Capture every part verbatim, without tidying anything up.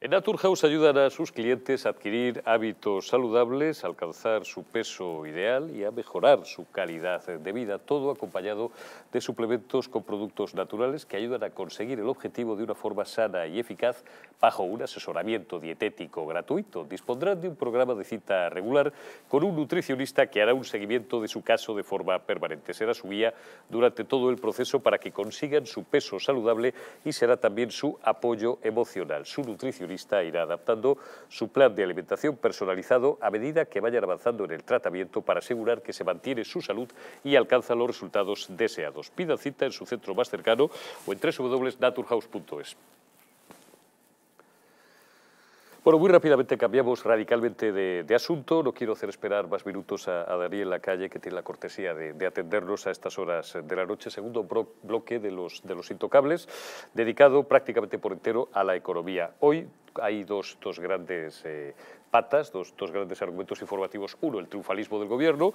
En Naturhouse ayudan a sus clientes a adquirir hábitos saludables, a alcanzar su peso ideal y a mejorar su calidad de vida, todo acompañado de suplementos con productos naturales que ayudan a conseguir el objetivo de una forma sana y eficaz bajo un asesoramiento dietético gratuito. Dispondrán de un programa de cita regular con un nutricionista que hará un seguimiento de su caso de forma permanente. Será su guía durante todo el proceso para que consigan su peso saludable y será también su apoyo emocional. Su nutricionista irá adaptando su plan de alimentación personalizado a medida que vayan avanzando en el tratamiento para asegurar que se mantiene su salud y alcanza los resultados deseados. Pida cita en su centro más cercano o en w w w punto naturhouse punto es. Bueno, muy rápidamente cambiamos radicalmente de, de asunto. No quiero hacer esperar más minutos a, a Daniel Lacalle, que tiene la cortesía de, de atendernos a estas horas de la noche. Segundo bro, bloque de los, de los intocables, dedicado prácticamente por entero a la economía. Hoy hay dos, dos grandes eh, patas, dos, dos grandes argumentos informativos. Uno, el triunfalismo del gobierno.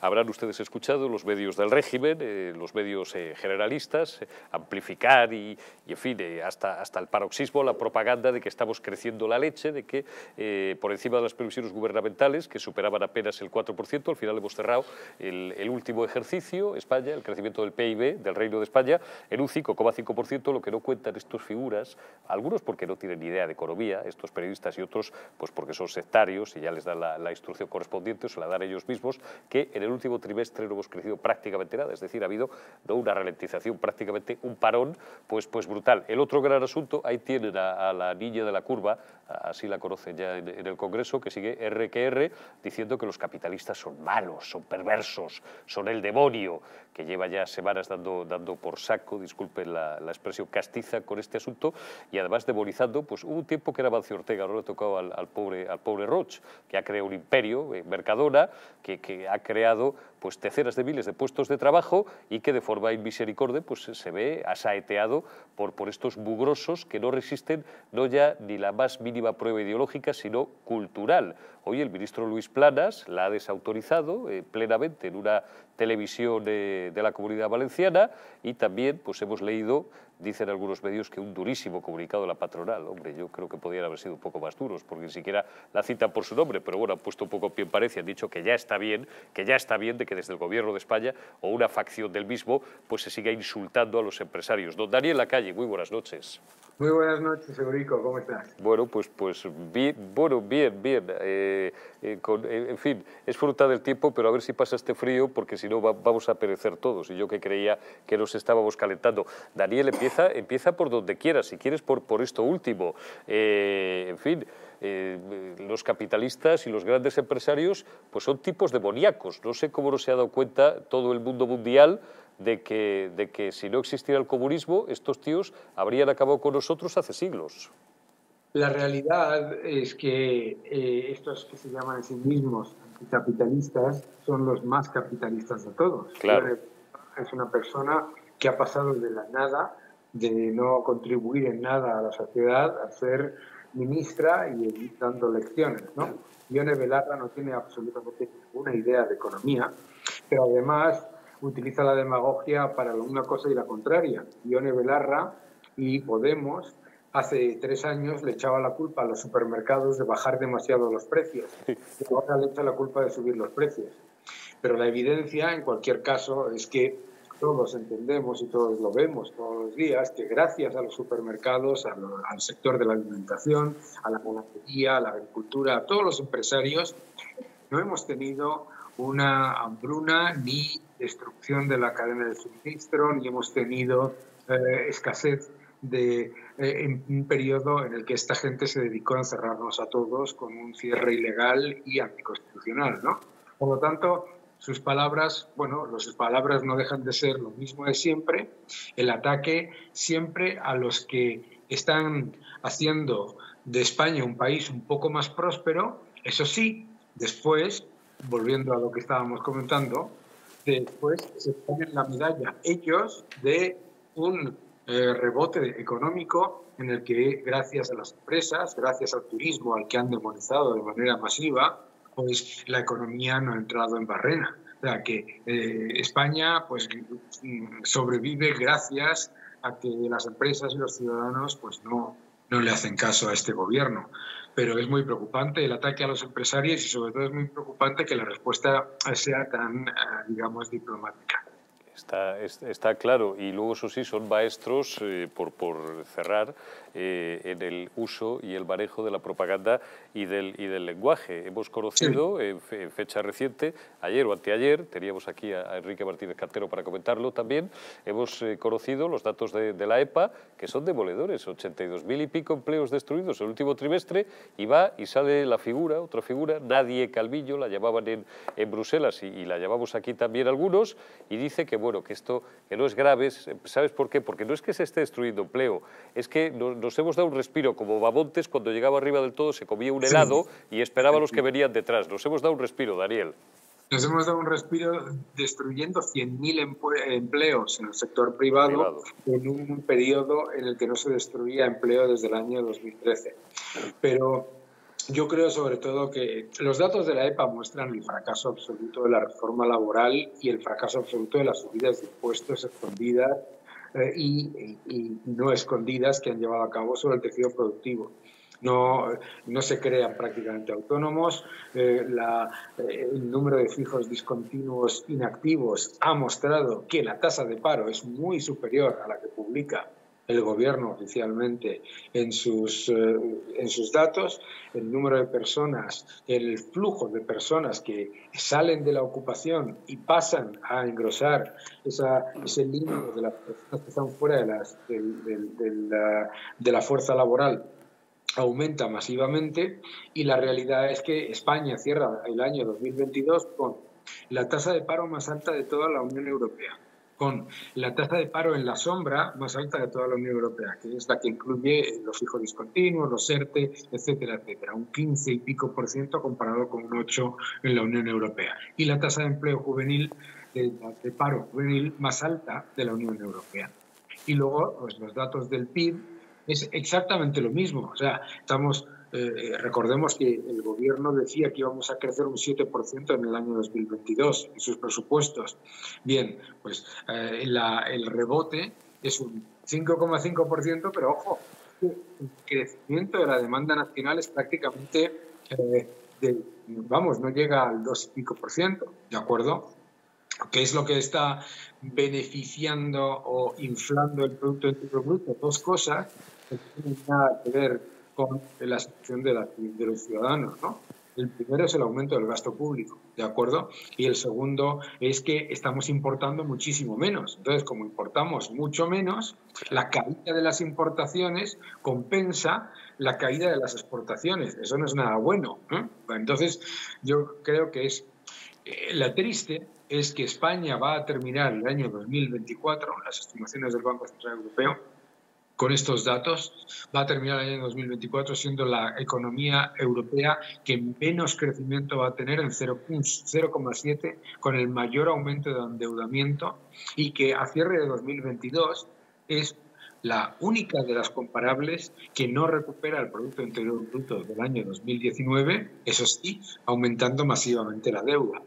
Habrán ustedes escuchado los medios del régimen, eh, los medios eh, generalistas, eh, amplificar y, y en fin, eh, hasta, hasta el paroxismo, la propaganda de que estamos creciendo la leche, de que eh, por encima de las previsiones gubernamentales, que superaban apenas el cuatro por ciento, al final hemos cerrado el, el último ejercicio, España, el crecimiento del P I B del Reino de España, en un cinco coma cinco por ciento, lo que no cuentan estas figuras, algunos porque no tienen ni idea de economía, estos periodistas, y otros pues porque son sectarios y ya les dan la, la instrucción correspondiente, se la dan ellos mismos, que en el último trimestre no hemos crecido prácticamente nada, es decir, ha habido no una ralentización, prácticamente un parón pues, pues brutal. El otro gran asunto, ahí tienen a, a la niña de la curva, así la conocen ya en, en el Congreso, que sigue erre que erre diciendo que los capitalistas son malos, son perversos, son el demonio, que lleva ya semanas dando, dando por saco, disculpen la, la expresión castiza con este asunto, y además demonizando, pues hubo un tiempo que era Amancio Ortega, ahora le ha tocado al, al pobre al pobre Roche, que ha creado un imperio, eh, Mercadona, que, que ha creado pues decenas de miles de puestos de trabajo y que de forma inmisericordia pues, se ve asaeteado por, por estos mugrosos que no resisten no ya ni la más mínima prueba ideológica, sino cultural. Hoy el ministro Luis Planas la ha desautorizado eh, plenamente en una televisión de, de la Comunidad Valenciana y también pues, hemos leído, dicen algunos medios, que un durísimo comunicado de la patronal. Hombre, yo creo que podrían haber sido un poco más duros, porque ni siquiera la citan por su nombre, pero bueno, han puesto un poco pie en pared y han dicho que ya está bien, que ya está bien de que desde el gobierno de España o una facción del mismo pues se siga insultando a los empresarios. Don Daniel Lacalle, muy buenas noches. Muy buenas noches, Eurico, ¿cómo estás? Bueno, pues, pues bien, bueno, bien, bien. Eh, eh, con, eh, en fin, es fruta del tiempo, pero a ver si pasa este frío, porque si no va, vamos a perecer todos. Y yo que creía que nos estábamos calentando. Daniel, empieza, empieza por donde quieras, si quieres por, por esto último. Eh, en fin, eh, los capitalistas y los grandes empresarios pues son tipos demoníacos. No sé cómo no se ha dado cuenta todo el mundo mundial de que, de que si no existiera el comunismo, estos tíos habrían acabado con nosotros hace siglos. La realidad es que eh, estos que se llaman a sí mismos anticapitalistas son los más capitalistas de todos. Claro. Es una persona que ha pasado de la nada, de no contribuir en nada a la sociedad, a ser ministra y dando lecciones, ¿no? Ione Belarra no tiene absolutamente ninguna idea de economía, pero además utiliza la demagogia para una cosa y la contraria. Ione Belarra y Podemos hace tres años le echaba la culpa a los supermercados de bajar demasiado los precios. Y ahora le echa la culpa de subir los precios. Pero la evidencia, en cualquier caso, es que todos entendemos y todos lo vemos todos los días, que gracias a los supermercados, a lo, al sector de la alimentación, a la ganadería, a la agricultura, a todos los empresarios, no hemos tenido una hambruna ni destrucción de la cadena de suministro, ni hemos tenido eh, escasez de, eh, en un periodo en el que esta gente se dedicó a encerrarnos a todos con un cierre ilegal y anticonstitucional, ¿no? Por lo tanto, sus palabras, bueno, sus palabras no dejan de ser lo mismo de siempre, el ataque siempre a los que están haciendo de España un país un poco más próspero, eso sí, después, volviendo a lo que estábamos comentando, después se ponen la medalla ellos de un eh, rebote económico en el que gracias a las empresas, gracias al turismo al que han demonizado de manera masiva, pues la economía no ha entrado en barrena. O sea que eh, España pues, sobrevive gracias a que las empresas y los ciudadanos pues, no, no le hacen caso a este gobierno. Pero es muy preocupante el ataque a los empresarios y sobre todo es muy preocupante que la respuesta sea tan, digamos, diplomática. Está, está claro. Y luego, eso sí, son maestros, eh, por, por cerrar, eh, en el uso y el manejo de la propaganda y del, y del lenguaje. Hemos conocido, sí, en, fe, en fecha reciente, ayer o anteayer, teníamos aquí a, a Enrique Martínez Cantero para comentarlo también, hemos eh, conocido los datos de, de la E P A, que son demoledores, ochenta y dos mil y pico empleos destruidos el último trimestre, y va y sale la figura, otra figura, Nadia Calviño, la llamaban en, en Bruselas y, y la llamamos aquí también algunos, y dice que bueno, que esto que no es grave, ¿sabes por qué? Porque no es que se esté destruyendo empleo, es que nos, nos hemos dado un respiro, como Bamontes cuando llegaba arriba del todo se comía un helado, sí, y esperaba a los que venían detrás. Nos hemos dado un respiro, Daniel. Nos hemos dado un respiro destruyendo cien mil empleos en el sector privado, privado en un periodo en el que no se destruía empleo desde el año dos mil trece. Pero yo creo sobre todo que los datos de la E P A muestran el fracaso absoluto de la reforma laboral y el fracaso absoluto de las subidas de impuestos escondidas eh, y, y no escondidas que han llevado a cabo sobre el tejido productivo. No, no se crean prácticamente autónomos, eh, la, eh, el número de fijos discontinuos inactivos ha mostrado que la tasa de paro es muy superior a la que publica el gobierno oficialmente en sus, eh, en sus datos, el número de personas, el flujo de personas que salen de la ocupación y pasan a engrosar esa, ese límite de las personas que están fuera de, las, de, de, de, la, de la fuerza laboral aumenta masivamente, y la realidad es que España cierra el año dos mil veintidós con la tasa de paro más alta de toda la Unión Europea, con la tasa de paro en la sombra más alta de toda la Unión Europea, que es la que incluye los fijos discontinuos, los ERTE, etcétera, etcétera. Un quince y pico por ciento comparado con un ocho en la Unión Europea. Y la tasa de empleo juvenil, de, de paro juvenil, más alta de la Unión Europea. Y luego, pues, los datos del P I B es exactamente lo mismo. O sea, estamos... Eh, recordemos que el gobierno decía que íbamos a crecer un siete por ciento en el año dos mil veintidós en sus presupuestos. Bien, pues eh, la, el rebote es un cinco coma cinco por ciento, pero ojo, el crecimiento de la demanda nacional es prácticamente, eh, de, vamos, no llega al dos y pico por ciento, ¿de acuerdo? ¿Qué es lo que está beneficiando o inflando el Producto Interno Bruto? Dos cosas que no tienen nada que ver con la situación de, la, de los ciudadanos, ¿no? El primero es el aumento del gasto público, ¿de acuerdo? Y el segundo es que estamos importando muchísimo menos. Entonces, como importamos mucho menos, la caída de las importaciones compensa la caída de las exportaciones. Eso no es nada bueno, ¿eh? Entonces, yo creo que es... Eh, la triste es que España va a terminar el año dos mil veinticuatro, las estimaciones del Banco Central Europeo, con estos datos, va a terminar el año dos mil veinticuatro siendo la economía europea que menos crecimiento va a tener, en cero coma siete, con el mayor aumento de endeudamiento, y que a cierre de dos mil veintidós es la única de las comparables que no recupera el Producto Interior Bruto del año dos mil diecinueve, eso sí, aumentando masivamente la deuda.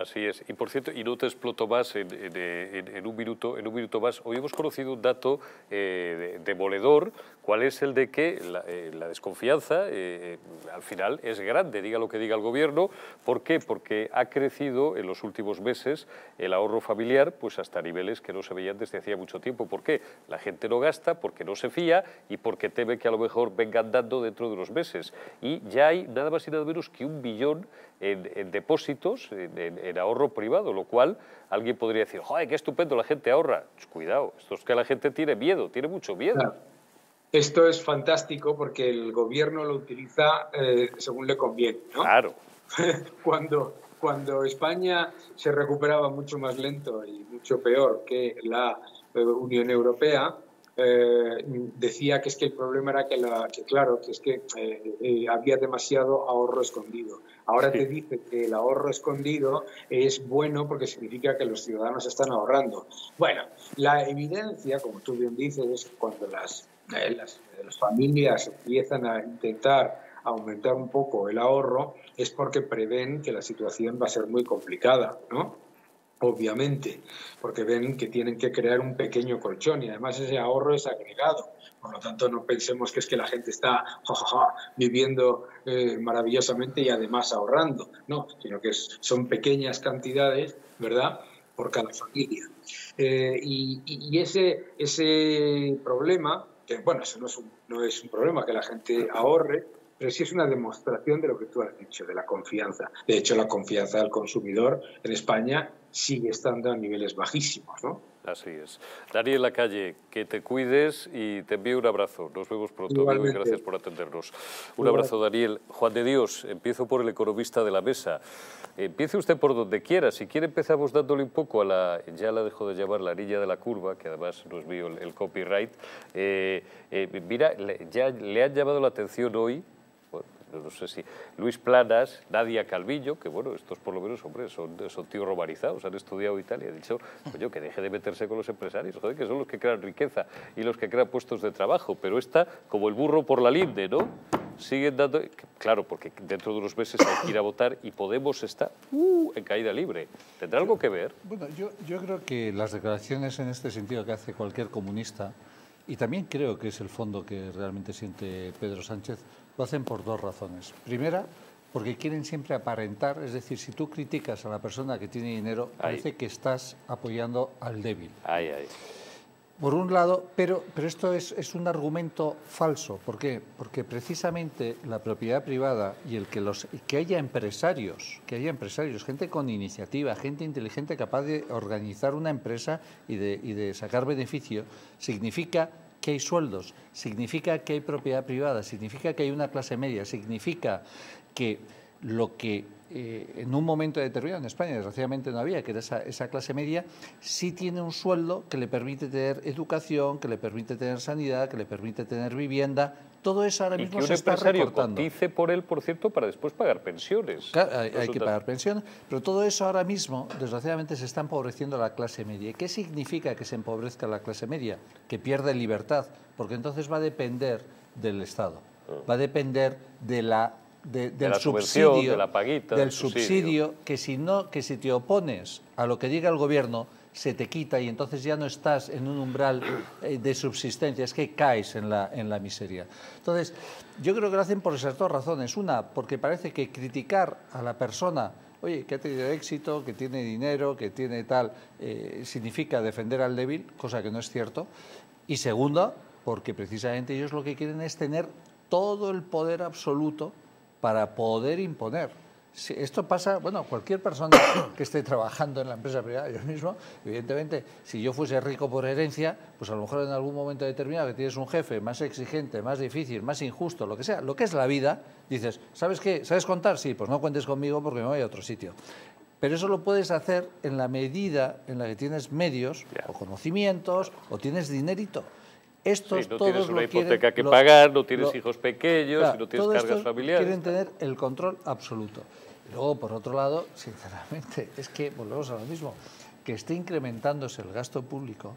Así es. Y por cierto, y no te exploto más en, en, en, en un minuto, en un minuto más, hoy hemos conocido un dato eh, demoledor, cuál es el de que la, eh, la desconfianza eh, al final es grande, diga lo que diga el gobierno. ¿Por qué? Porque ha crecido en los últimos meses el ahorro familiar pues hasta niveles que no se veían desde hacía mucho tiempo. ¿Por qué? La gente no gasta porque no se fía y porque teme que a lo mejor vengan dando dentro de unos meses. Y ya hay nada más y nada menos que un billón en, en depósitos, en, en en ahorro privado, lo cual alguien podría decir, ¡joder, qué estupendo, la gente ahorra! Pues cuidado, esto es que la gente tiene miedo, tiene mucho miedo. Claro. Esto es fantástico porque el gobierno lo utiliza eh, según le conviene, ¿no? Claro. cuando, cuando España se recuperaba mucho más lento y mucho peor que la eh, Unión Europea, Eh, decía que es que el problema era que, la, que claro, que es que eh, eh, había demasiado ahorro escondido. Ahora sí te dice que el ahorro escondido es bueno porque significa que los ciudadanos están ahorrando. Bueno, la evidencia, como tú bien dices, es que cuando las, eh, las, las familias empiezan a intentar aumentar un poco el ahorro es porque prevén que la situación va a ser muy complicada, ¿no? obviamente, porque ven que tienen que crear un pequeño colchón y además ese ahorro es agregado. Por lo tanto, no pensemos que es que la gente está ja, ja, ja, viviendo eh, maravillosamente y además ahorrando, no, sino que es, son pequeñas cantidades, ¿verdad?, por cada familia. Eh, y y ese, ese problema, que bueno, eso no es, un, no es un problema que la gente ahorre, pero sí es una demostración de lo que tú has dicho, de la confianza. De hecho, la confianza del consumidor en España sigue estando a niveles bajísimos, ¿no? Así es. Daniel Lacalle, que te cuides y te envío un abrazo. Nos vemos pronto. Igualmente. Gracias por atendernos. Un abrazo, Daniel. Juan de Dios, empiezo por el economista de la mesa. Empiece usted por donde quiera. Si quiere empezamos dándole un poco a la... Ya la dejo de llamar la orilla de la curva, que además nos vio el, el copyright. Eh, eh, mira, ya le han llamado la atención hoy, bueno, no sé si Luis Planas, Nadia Calviño, que bueno, estos por lo menos, hombre, son, son tíos romanizados, han estudiado Italia, han dicho, coño, que deje de meterse con los empresarios, joder, que son los que crean riqueza y los que crean puestos de trabajo, pero está como el burro por la linde, ¿no? Siguen dando, claro, porque dentro de unos meses hay que ir a votar y Podemos está uh, en caída libre. ¿Tendrá algo que ver? Bueno, yo, yo creo que las declaraciones en este sentido que hace cualquier comunista, y también creo que es el fondo que realmente siente Pedro Sánchez, lo hacen por dos razones. Primera, porque quieren siempre aparentar, es decir, si tú criticas a la persona que tiene dinero, ay, parece que estás apoyando al débil. Ay, ay. Por un lado, pero, pero esto es, es un argumento falso. ¿Por qué? Porque precisamente la propiedad privada y el que, los, que haya empresarios, que haya empresarios, gente con iniciativa, gente inteligente capaz de organizar una empresa y de, y de sacar beneficio, significa que hay sueldos, significa que hay propiedad privada, significa que hay una clase media, significa que lo que eh, en un momento determinado en España, desgraciadamente no había, que era esa, esa clase media, sí tiene un sueldo que le permite tener educación, que le permite tener sanidad, que le permite tener vivienda. Todo eso ahora mismo se está recortando. Y que un empresario cotice por él, por cierto, para después pagar pensiones. Claro, hay, hay que pagar pensiones, pero todo eso ahora mismo, desgraciadamente, se está empobreciendo la clase media. ¿Qué significa que se empobrezca la clase media? Que pierde libertad, porque entonces va a depender del Estado, va a depender de la... De, del de la subsidio, de la paguita, del subsidio, subsidio que si no, que si te opones a lo que diga el gobierno se te quita y entonces ya no estás en un umbral eh, de subsistencia, es que caes en la, en la miseria. Entonces, yo creo que lo hacen por esas dos razones. Una, porque parece que criticar a la persona, oye, que ha tenido éxito, que tiene dinero, que tiene tal, eh, significa defender al débil, cosa que no es cierto. Y segunda, porque precisamente ellos lo que quieren es tener todo el poder absoluto para poder imponer. Si esto pasa, bueno, cualquier persona que esté trabajando en la empresa privada, yo mismo, evidentemente, si yo fuese rico por herencia, pues a lo mejor en algún momento determinado que tienes un jefe más exigente, más difícil, más injusto, lo que sea, lo que es la vida, dices, ¿sabes qué? ¿Sabes contar? Sí, pues no cuentes conmigo porque me voy a otro sitio. Pero eso lo puedes hacer en la medida en la que tienes medios, o conocimientos, o tienes dinerito. Estos sí, no todos tienes una hipoteca quieren, que lo, pagar, no tienes lo, hijos pequeños, claro, no tienes cargas familiares. Quieren tener el control absoluto. Luego, por otro lado, sinceramente, es que volvemos a lo mismo, que esté incrementándose el gasto público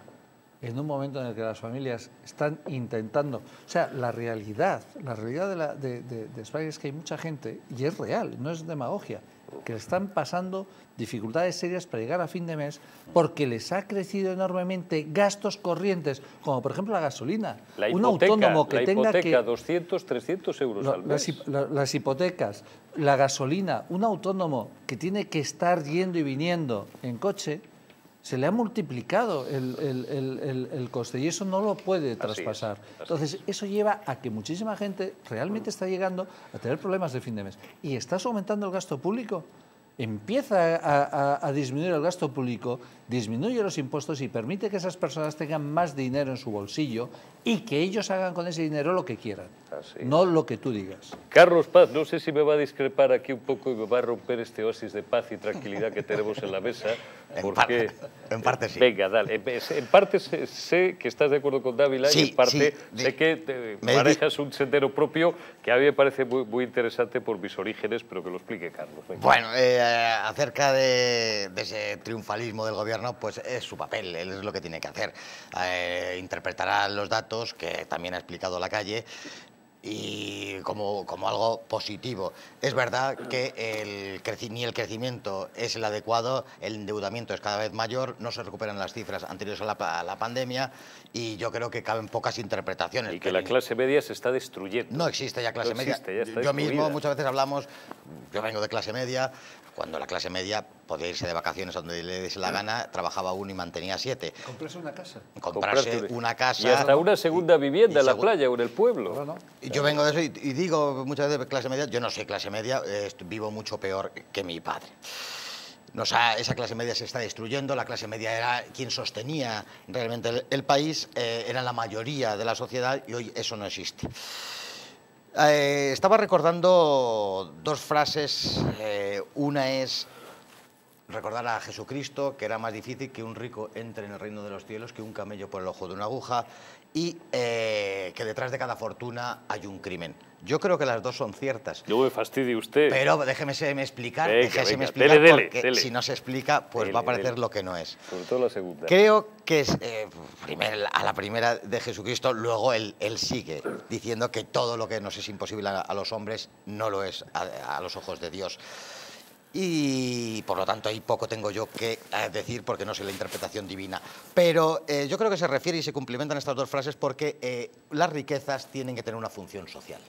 en un momento en el que las familias están intentando... O sea, la realidad, la realidad de, la, de, de, de España es que hay mucha gente, y es real, no es demagogia, que están pasando dificultades serias para llegar a fin de mes porque les ha crecido enormemente gastos corrientes, como por ejemplo la gasolina. La hipoteca, un autónomo que la tenga hipoteca, que, doscientos, trescientos euros la, al mes. Las, las hipotecas, la gasolina, un autónomo que tiene que estar yendo y viniendo en coche, se le ha multiplicado el, el, el, el, el coste y eso no lo puede traspasar. Así es, así Entonces, es. Eso lleva a que muchísima gente realmente está llegando a tener problemas de fin de mes. Y estás aumentando el gasto público. Empieza a, a, a disminuir el gasto público, disminuye los impuestos y permite que esas personas tengan más dinero en su bolsillo y que ellos hagan con ese dinero lo que quieran, no lo que tú digas. Carlos Paz, no sé si me va a discrepar aquí un poco y me va a romper este oasis de paz y tranquilidad que tenemos en la mesa. Porque, en, parte, en parte sí. Venga, dale. En parte sé, sé que estás de acuerdo con Dávila sí, y en parte sí, sé que te manejas un sendero propio que a mí me parece muy, muy interesante por mis orígenes, pero que lo explique Carlos. Venga. Bueno, eh, acerca de, de ese triunfalismo del gobierno, pues es su papel, él es lo que tiene que hacer. Eh, interpretará los datos que también ha explicado Lacalle. y como, como algo positivo. Es verdad que el, ni el crecimiento es el adecuado, el endeudamiento es cada vez mayor, no se recuperan las cifras anteriores a la, a la pandemia, y yo creo que caben pocas interpretaciones. Y que la clase media se está destruyendo. No existe ya clase media. Yo mismo muchas veces hablamos, yo vengo de clase media, cuando la clase media podía irse de vacaciones a donde le diese la gana, trabajaba uno y mantenía siete. Comprarse una casa. Comprarse una casa. Y hasta una segunda vivienda en la playa o en el pueblo. No, no. Yo vengo de eso y, y digo muchas veces clase media, yo no soy clase media, eh, vivo mucho peor que mi padre. Nos ha, esa clase media se está destruyendo, la clase media era quien sostenía realmente el, el país, eh, era la mayoría de la sociedad y hoy eso no existe. Eh, estaba recordando dos frases, eh, una es recordar a Jesucristo, que era más difícil que un rico entre en el reino de los cielos que un camello por el ojo de una aguja, y eh, que detrás de cada fortuna hay un crimen. Yo creo que las dos son ciertas. Yo me fastidie usted. Pero déjeme explicar, venga, déjeme venga. explicar dele, dele, porque dele. si no se explica, pues dele, va a aparecer dele. lo que no es. Sobre todo la segunda. Creo que es, eh, primer, a la primera de Jesucristo, luego él, él sigue diciendo que todo lo que nos es imposible a, a los hombres no lo es a, a los ojos de Dios. Y por lo tanto ahí poco tengo yo que decir porque no sé la interpretación divina. Pero eh, yo creo que se refiere y se complementan estas dos frases porque eh, las riquezas tienen que tener una función social.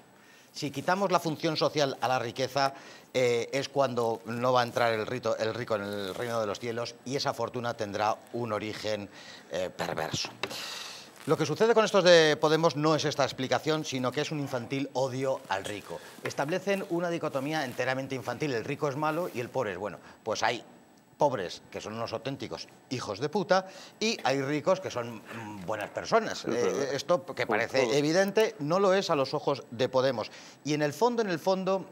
Si quitamos la función social a la riqueza, eh, es cuando no va a entrar el, rito, el rico en el reino de los cielos y esa fortuna tendrá un origen eh, perverso. Lo que sucede con estos de Podemos no es esta explicación, sino que es un infantil odio al rico. Establecen una dicotomía enteramente infantil, el rico es malo y el pobre es bueno. Pues hay pobres que son unos auténticos hijos de puta y hay ricos que son buenas personas. Eh, esto que parece evidente no lo es a los ojos de Podemos. Y en el fondo, en el fondo...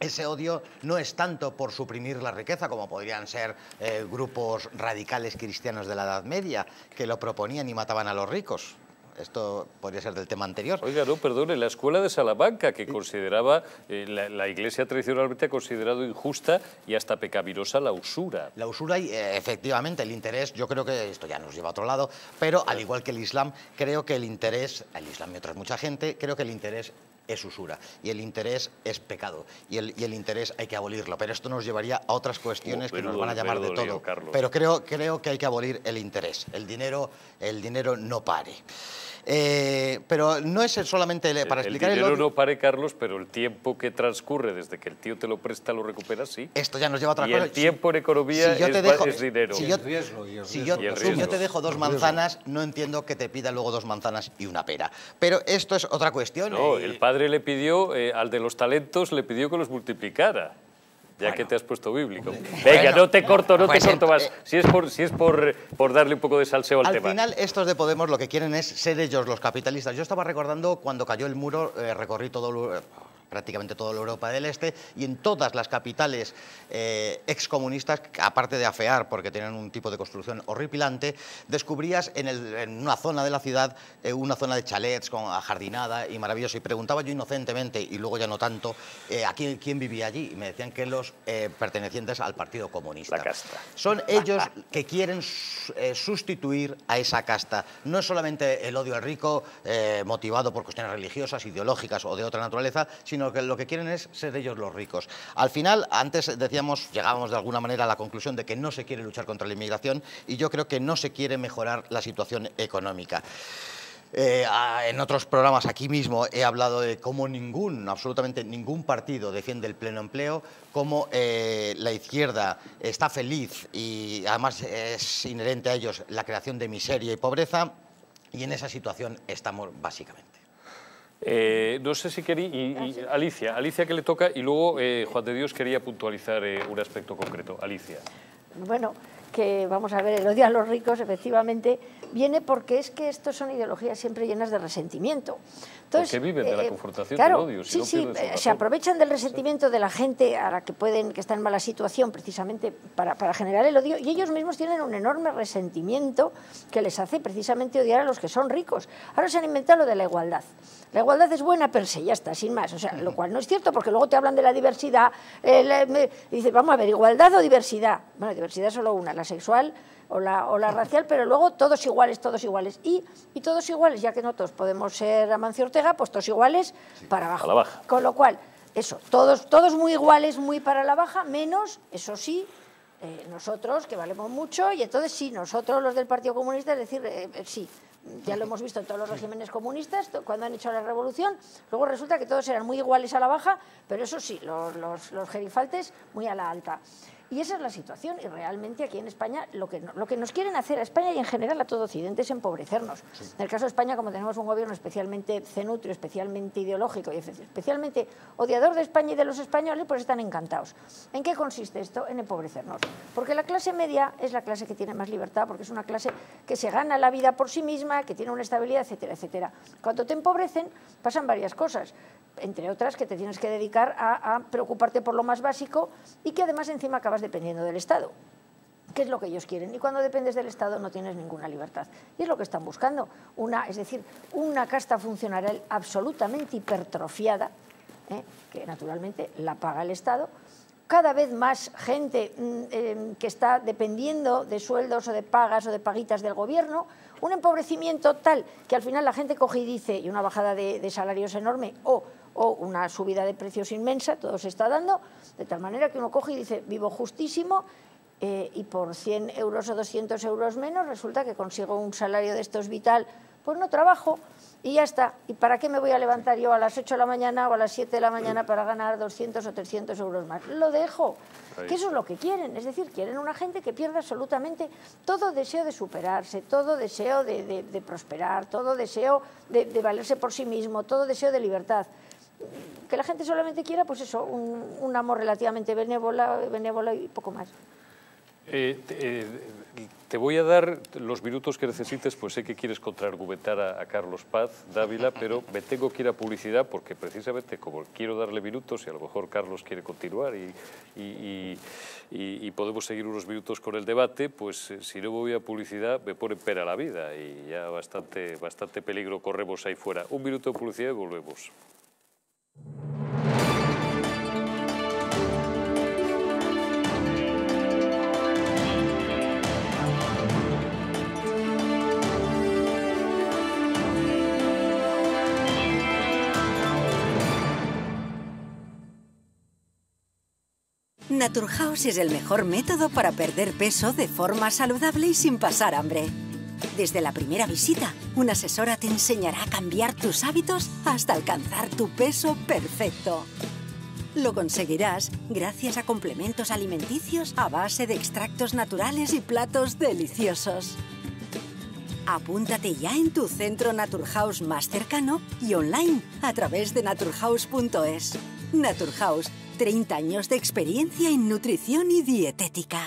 ese odio no es tanto por suprimir la riqueza, como podrían ser eh, grupos radicales cristianos de la Edad Media, que lo proponían y mataban a los ricos. Esto podría ser del tema anterior. Oiga, no, perdone, la Escuela de Salamanca, que consideraba, eh, la, la Iglesia tradicionalmente ha considerado injusta y hasta pecaminosa la usura. La usura y, eh, efectivamente, el interés, yo creo que esto ya nos lleva a otro lado, pero al igual que el Islam, creo que el interés, el Islam y otras mucha gente, creo que el interés es usura y el interés es pecado y el, y el interés hay que abolirlo, pero esto nos llevaría a otras cuestiones oh, que nos van a llamar de todo, Carlos. Pero creo, creo que hay que abolir el interés, el dinero, el dinero no pare. Eh, pero no es solamente el, para explicar... El dinero el... no pare, Carlos, pero el tiempo que transcurre desde que el tío te lo presta, lo recuperas, sí. Esto ya nos lleva a otra y cosa. Y el tiempo en economía si yo es, te dejo, es dinero. Si yo, riesgo, si yo, si yo te dejo dos manzanas, no entiendo que te pida luego dos manzanas y una pera. Pero esto es otra cuestión. No, eh... el padre le pidió, eh, al de los talentos, le pidió que los multiplicara. Ya bueno, que te has puesto bíblico. Venga, bueno, no te corto, no pues te corto más. Si es, por, si es por, por darle un poco de salseo al, al tema. Al final, estos de Podemos lo que quieren es ser ellos los capitalistas. Yo estaba recordando cuando cayó el muro, eh, recorrí todo... Eh, prácticamente toda la Europa del Este, y en todas las capitales eh, excomunistas, aparte de afear porque tenían un tipo de construcción horripilante, descubrías en, el, en una zona de la ciudad, eh, una zona de chalets con ajardinada y maravilloso, y preguntaba yo inocentemente, y luego ya no tanto, eh, ¿a quién, quién vivía allí? Y me decían que los eh, pertenecientes al Partido Comunista. La casta. Son ellos que quieren eh, sustituir a esa casta. No es solamente el odio al rico eh, motivado por cuestiones religiosas, ideológicas o de otra naturaleza, sino sino que lo que quieren es ser ellos los ricos. Al final, antes decíamos, llegábamos de alguna manera a la conclusión de que no se quiere luchar contra la inmigración y yo creo que no se quiere mejorar la situación económica. Eh, en otros programas aquí mismo he hablado de cómo ningún, absolutamente ningún partido defiende el pleno empleo, cómo eh, la izquierda está feliz y además es inherente a ellos la creación de miseria y pobreza, y en esa situación estamos básicamente. Eh, no sé si quería... Y, y, Alicia, Alicia que le toca y luego eh, Juan de Dios quería puntualizar eh, un aspecto concreto. Alicia. Bueno, que vamos a ver, el odio a los ricos efectivamente viene porque es que estos son ideologías siempre llenas de resentimiento. Entonces, porque viven de eh, la confrontación, claro, del odio. Si sí, no sí, eh, se aprovechan del resentimiento de la gente a la que pueden, que está en mala situación precisamente para, para generar el odio, y ellos mismos tienen un enorme resentimiento que les hace precisamente odiar a los que son ricos. Ahora se han inventado lo de la igualdad. La igualdad es buena per se, ya está, sin más, o sea, lo cual no es cierto porque luego te hablan de la diversidad, eh, la, me, y dices, vamos a ver, igualdad o diversidad. Bueno, diversidad es solo una. la sexual o la, o la racial, pero luego todos iguales, todos iguales. Y, y todos iguales, ya que no todos podemos ser Amancio Ortega, pues todos iguales sí, para abajo. A la baja. Con lo cual, eso, todos, todos muy iguales, muy para la baja, menos, eso sí, eh, nosotros, que valemos mucho, y entonces sí, nosotros los del Partido Comunista, es decir, eh, eh, sí, ya lo hemos visto en todos los regímenes comunistas, cuando han hecho la revolución, luego resulta que todos eran muy iguales a la baja, pero eso sí, los, los, los gerifaltes muy a la alta. Y esa es la situación, y realmente aquí en España lo que, lo que nos quieren hacer a España y en general a todo Occidente es empobrecernos. Sí. En el caso de España, como tenemos un gobierno especialmente cenutrio, especialmente ideológico y especialmente odiador de España y de los españoles, pues están encantados. ¿En qué consiste esto? En empobrecernos. Porque la clase media es la clase que tiene más libertad, porque es una clase que se gana la vida por sí misma, que tiene una estabilidad, etcétera, etcétera. Cuando te empobrecen pasan varias cosas, entre otras que te tienes que dedicar a, a preocuparte por lo más básico y que además encima acabas dependiendo del Estado, que es lo que ellos quieren. Y cuando dependes del Estado no tienes ninguna libertad. Y es lo que están buscando, una, es decir, una casta funcionarial absolutamente hipertrofiada, ¿eh? que naturalmente la paga el Estado, cada vez más gente eh, que está dependiendo de sueldos o de pagas o de paguitas del gobierno, un empobrecimiento tal que al final la gente coge y dice, y una bajada de, de salarios enorme o... o una subida de precios inmensa, todo se está dando, de tal manera que uno coge y dice, vivo justísimo, eh, y por cien euros o doscientos euros menos resulta que consigo un salario de estos vital, pues no trabajo y ya está. ¿Y para qué me voy a levantar yo a las ocho de la mañana o a las siete de la mañana para ganar doscientos o trescientos euros más? Lo dejo, que eso es lo que quieren, es decir, quieren una gente que pierda absolutamente todo deseo de superarse, todo deseo de, de, de prosperar, todo deseo de, de valerse por sí mismo, todo deseo de libertad. Que la gente solamente quiera, pues eso, un, un amor relativamente benévola, benévola y poco más. Eh, eh, te voy a dar los minutos que necesites, pues sé que quieres contraargumentar a, a Carlos Paz Dávila, pero me tengo que ir a publicidad porque precisamente como quiero darle minutos y a lo mejor Carlos quiere continuar y, y, y, y podemos seguir unos minutos con el debate, pues eh, si no voy a publicidad me pone pena la vida y ya bastante, bastante peligro corremos ahí fuera. Un minuto de publicidad y volvemos. Naturhouse es el mejor método para perder peso de forma saludable y sin pasar hambre. Desde la primera visita, una asesora te enseñará a cambiar tus hábitos hasta alcanzar tu peso perfecto. Lo conseguirás gracias a complementos alimenticios a base de extractos naturales y platos deliciosos. Apúntate ya en tu centro Naturhouse más cercano y online a través de naturhouse punto es. Naturhouse, treinta años de experiencia en nutrición y dietética.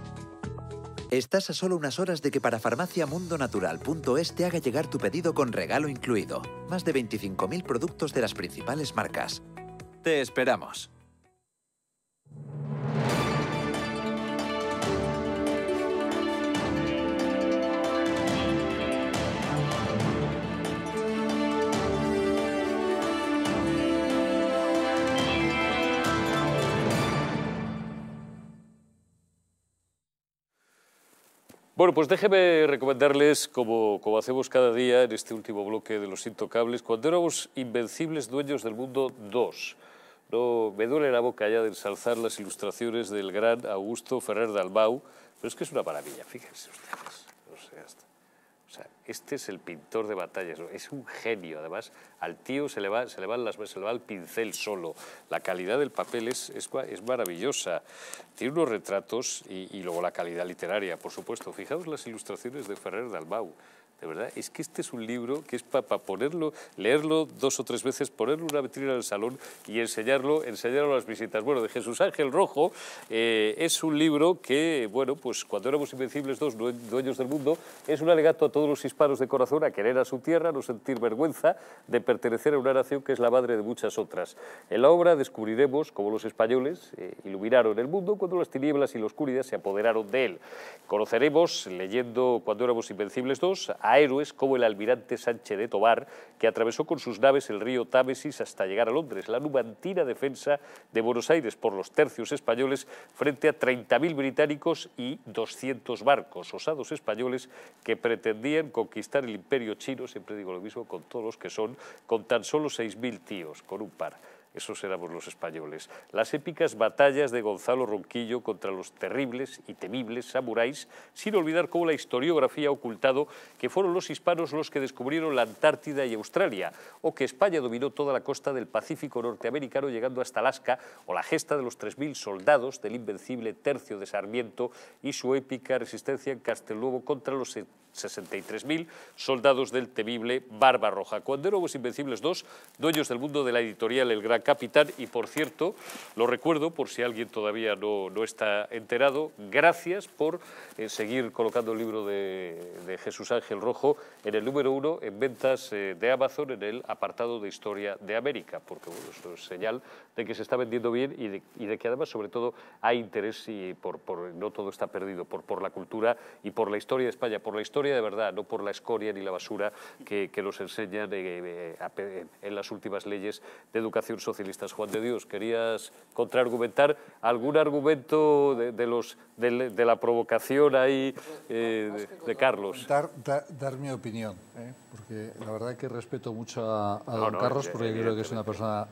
Estás a solo unas horas de que para farmacia mundo natural punto es te haga llegar tu pedido con regalo incluido. Más de veinticinco mil productos de las principales marcas. Te esperamos. Bueno, pues déjeme recomendarles, como, como hacemos cada día en este último bloque de Los Intocables, cuando éramos invencibles dueños del mundo dos. No, me duele la boca ya de ensalzar las ilustraciones del gran Augusto Ferrer Dalmau, pero es que es una maravilla, fíjense ustedes. No sé, hasta, o sea, este es el pintor de batallas, ¿no? Es un genio, además, al tío se le va, se le van las, se le va el pincel solo, la calidad del papel es, es, es maravillosa. Tiene unos retratos y, y luego la calidad literaria, por supuesto. Fijaos las ilustraciones de Ferrer Dalmau, De verdad, es que este es un libro que es para pa ponerlo, leerlo dos o tres veces, ponerlo una vitrina del salón y enseñarlo, enseñarlo a las visitas. Bueno, de Jesús Ángel Rojo, eh, es un libro que, bueno, pues cuando éramos Invencibles dos, dueños del mundo, es un alegato a todos los hispanos de corazón a querer a su tierra, no sentir vergüenza de pertenecer a una nación que es la madre de muchas otras. En la obra descubriremos cómo los españoles eh, iluminaron el mundo cuando las tinieblas y la oscuridad se apoderaron de él. Conoceremos, leyendo Cuando éramos Invencibles dos, a héroes como el almirante Sánchez de Tovar, que atravesó con sus naves el río Támesis hasta llegar a Londres, la numantina defensa de Buenos Aires por los tercios españoles frente a treinta mil británicos y doscientos barcos, osados españoles que pretendían conquistar el imperio chino, siempre digo lo mismo con todos los que son, con tan solo seis mil tíos, con un par. Esos éramos los españoles. Las épicas batallas de Gonzalo Ronquillo contra los terribles y temibles samuráis, sin olvidar cómo la historiografía ha ocultado que fueron los hispanos los que descubrieron la Antártida y Australia, o que España dominó toda la costa del Pacífico norteamericano llegando hasta Alaska, o la gesta de los tres mil soldados del invencible Tercio de Sarmiento y su épica resistencia en Castelnuovo contra los sesenta y tres mil soldados del temible Barba Roja. Cuando éramos Invencibles dos, dueños del mundo, de la editorial El Gran Capitán. Y por cierto, lo recuerdo por si alguien todavía no, no está enterado, gracias por eh, seguir colocando el libro de, de Jesús Ángel Rojo en el número uno en ventas eh, de Amazon, en el apartado de Historia de América, porque bueno, eso es señal de que se está vendiendo bien y de, y de que además sobre todo hay interés y por, por, no todo está perdido, por, por la cultura y por la historia de España, por la historia de verdad, no por la escoria ni la basura que, que nos enseñan eh, eh, en las últimas leyes de educación social. Socialistas. Juan de Dios, ¿querías contraargumentar algún argumento de, de, los, de, de la provocación ahí eh, de, de Carlos? Dar, dar, dar mi opinión, ¿eh? Porque la verdad que respeto mucho a, a no, don no, Carlos, porque yo creo que es una persona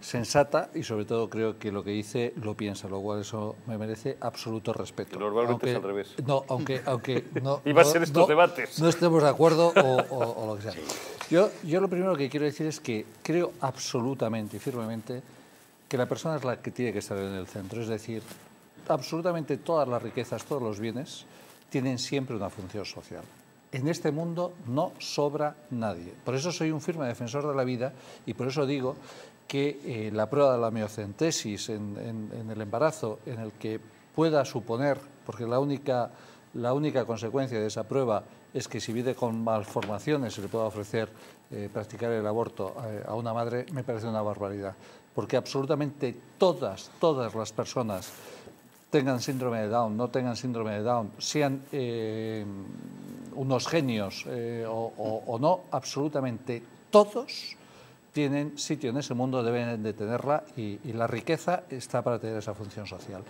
sensata y sobre todo creo que lo que dice lo piensa, lo cual eso me merece absoluto respeto. Y normalmente aunque, es al revés. No, aunque... aunque no, Iba a ser estos no, debates. No estemos de acuerdo o, o, o lo que sea. Yo, yo lo primero que quiero decir es que creo absolutamente y firmemente que la persona es la que tiene que estar en el centro. Es decir, absolutamente todas las riquezas, todos los bienes tienen siempre una función social. En este mundo no sobra nadie. Por eso soy un firme defensor de la vida y por eso digo que eh, la prueba de la miocentesis en, en, en el embarazo, en el que pueda suponer, porque la única, la única consecuencia de esa prueba es que si vive con malformaciones se le pueda ofrecer eh, practicar el aborto a, a una madre, me parece una barbaridad. Porque absolutamente todas, todas las personas, tengan síndrome de Down, no tengan síndrome de Down, sean eh, unos genios eh, o, o, o no, absolutamente todos tienen sitio en ese mundo, deben de tenerla y, y la riqueza está para tener esa función social.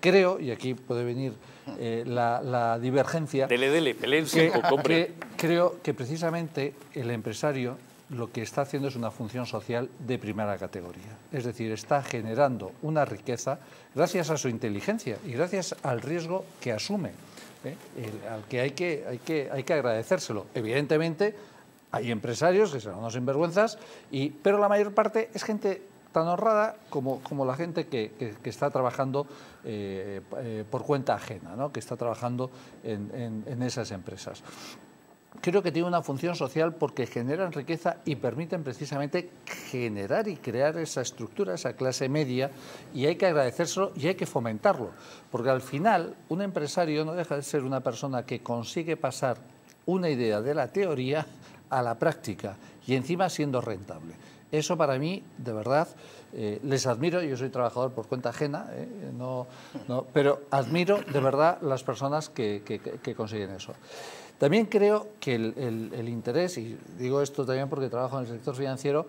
Creo, y aquí puede venir eh, la, la divergencia, dele, dele, que, que, creo que precisamente el empresario lo que está haciendo es una función social de primera categoría. Es decir, está generando una riqueza gracias a su inteligencia y gracias al riesgo que asume, ¿eh? El, al que hay que, hay que hay que agradecérselo. Evidentemente, hay empresarios que serán unos sinvergüenzas, y, pero la mayor parte es gente tan honrada como, como la gente que, que, que está trabajando eh, eh, por cuenta ajena, ¿no? Que está trabajando en, en, en esas empresas. Creo que tiene una función social porque generan riqueza y permiten precisamente generar y crear esa estructura, esa clase media, y hay que agradecérselo y hay que fomentarlo. Porque al final un empresario no deja de ser una persona que consigue pasar una idea de la teoría a la práctica y encima siendo rentable. Eso para mí, de verdad, eh, les admiro. Yo soy trabajador por cuenta ajena, eh, no, no, pero admiro de verdad las personas que, que, que consiguen eso. También creo que el, el, el interés, y digo esto también porque trabajo en el sector financiero,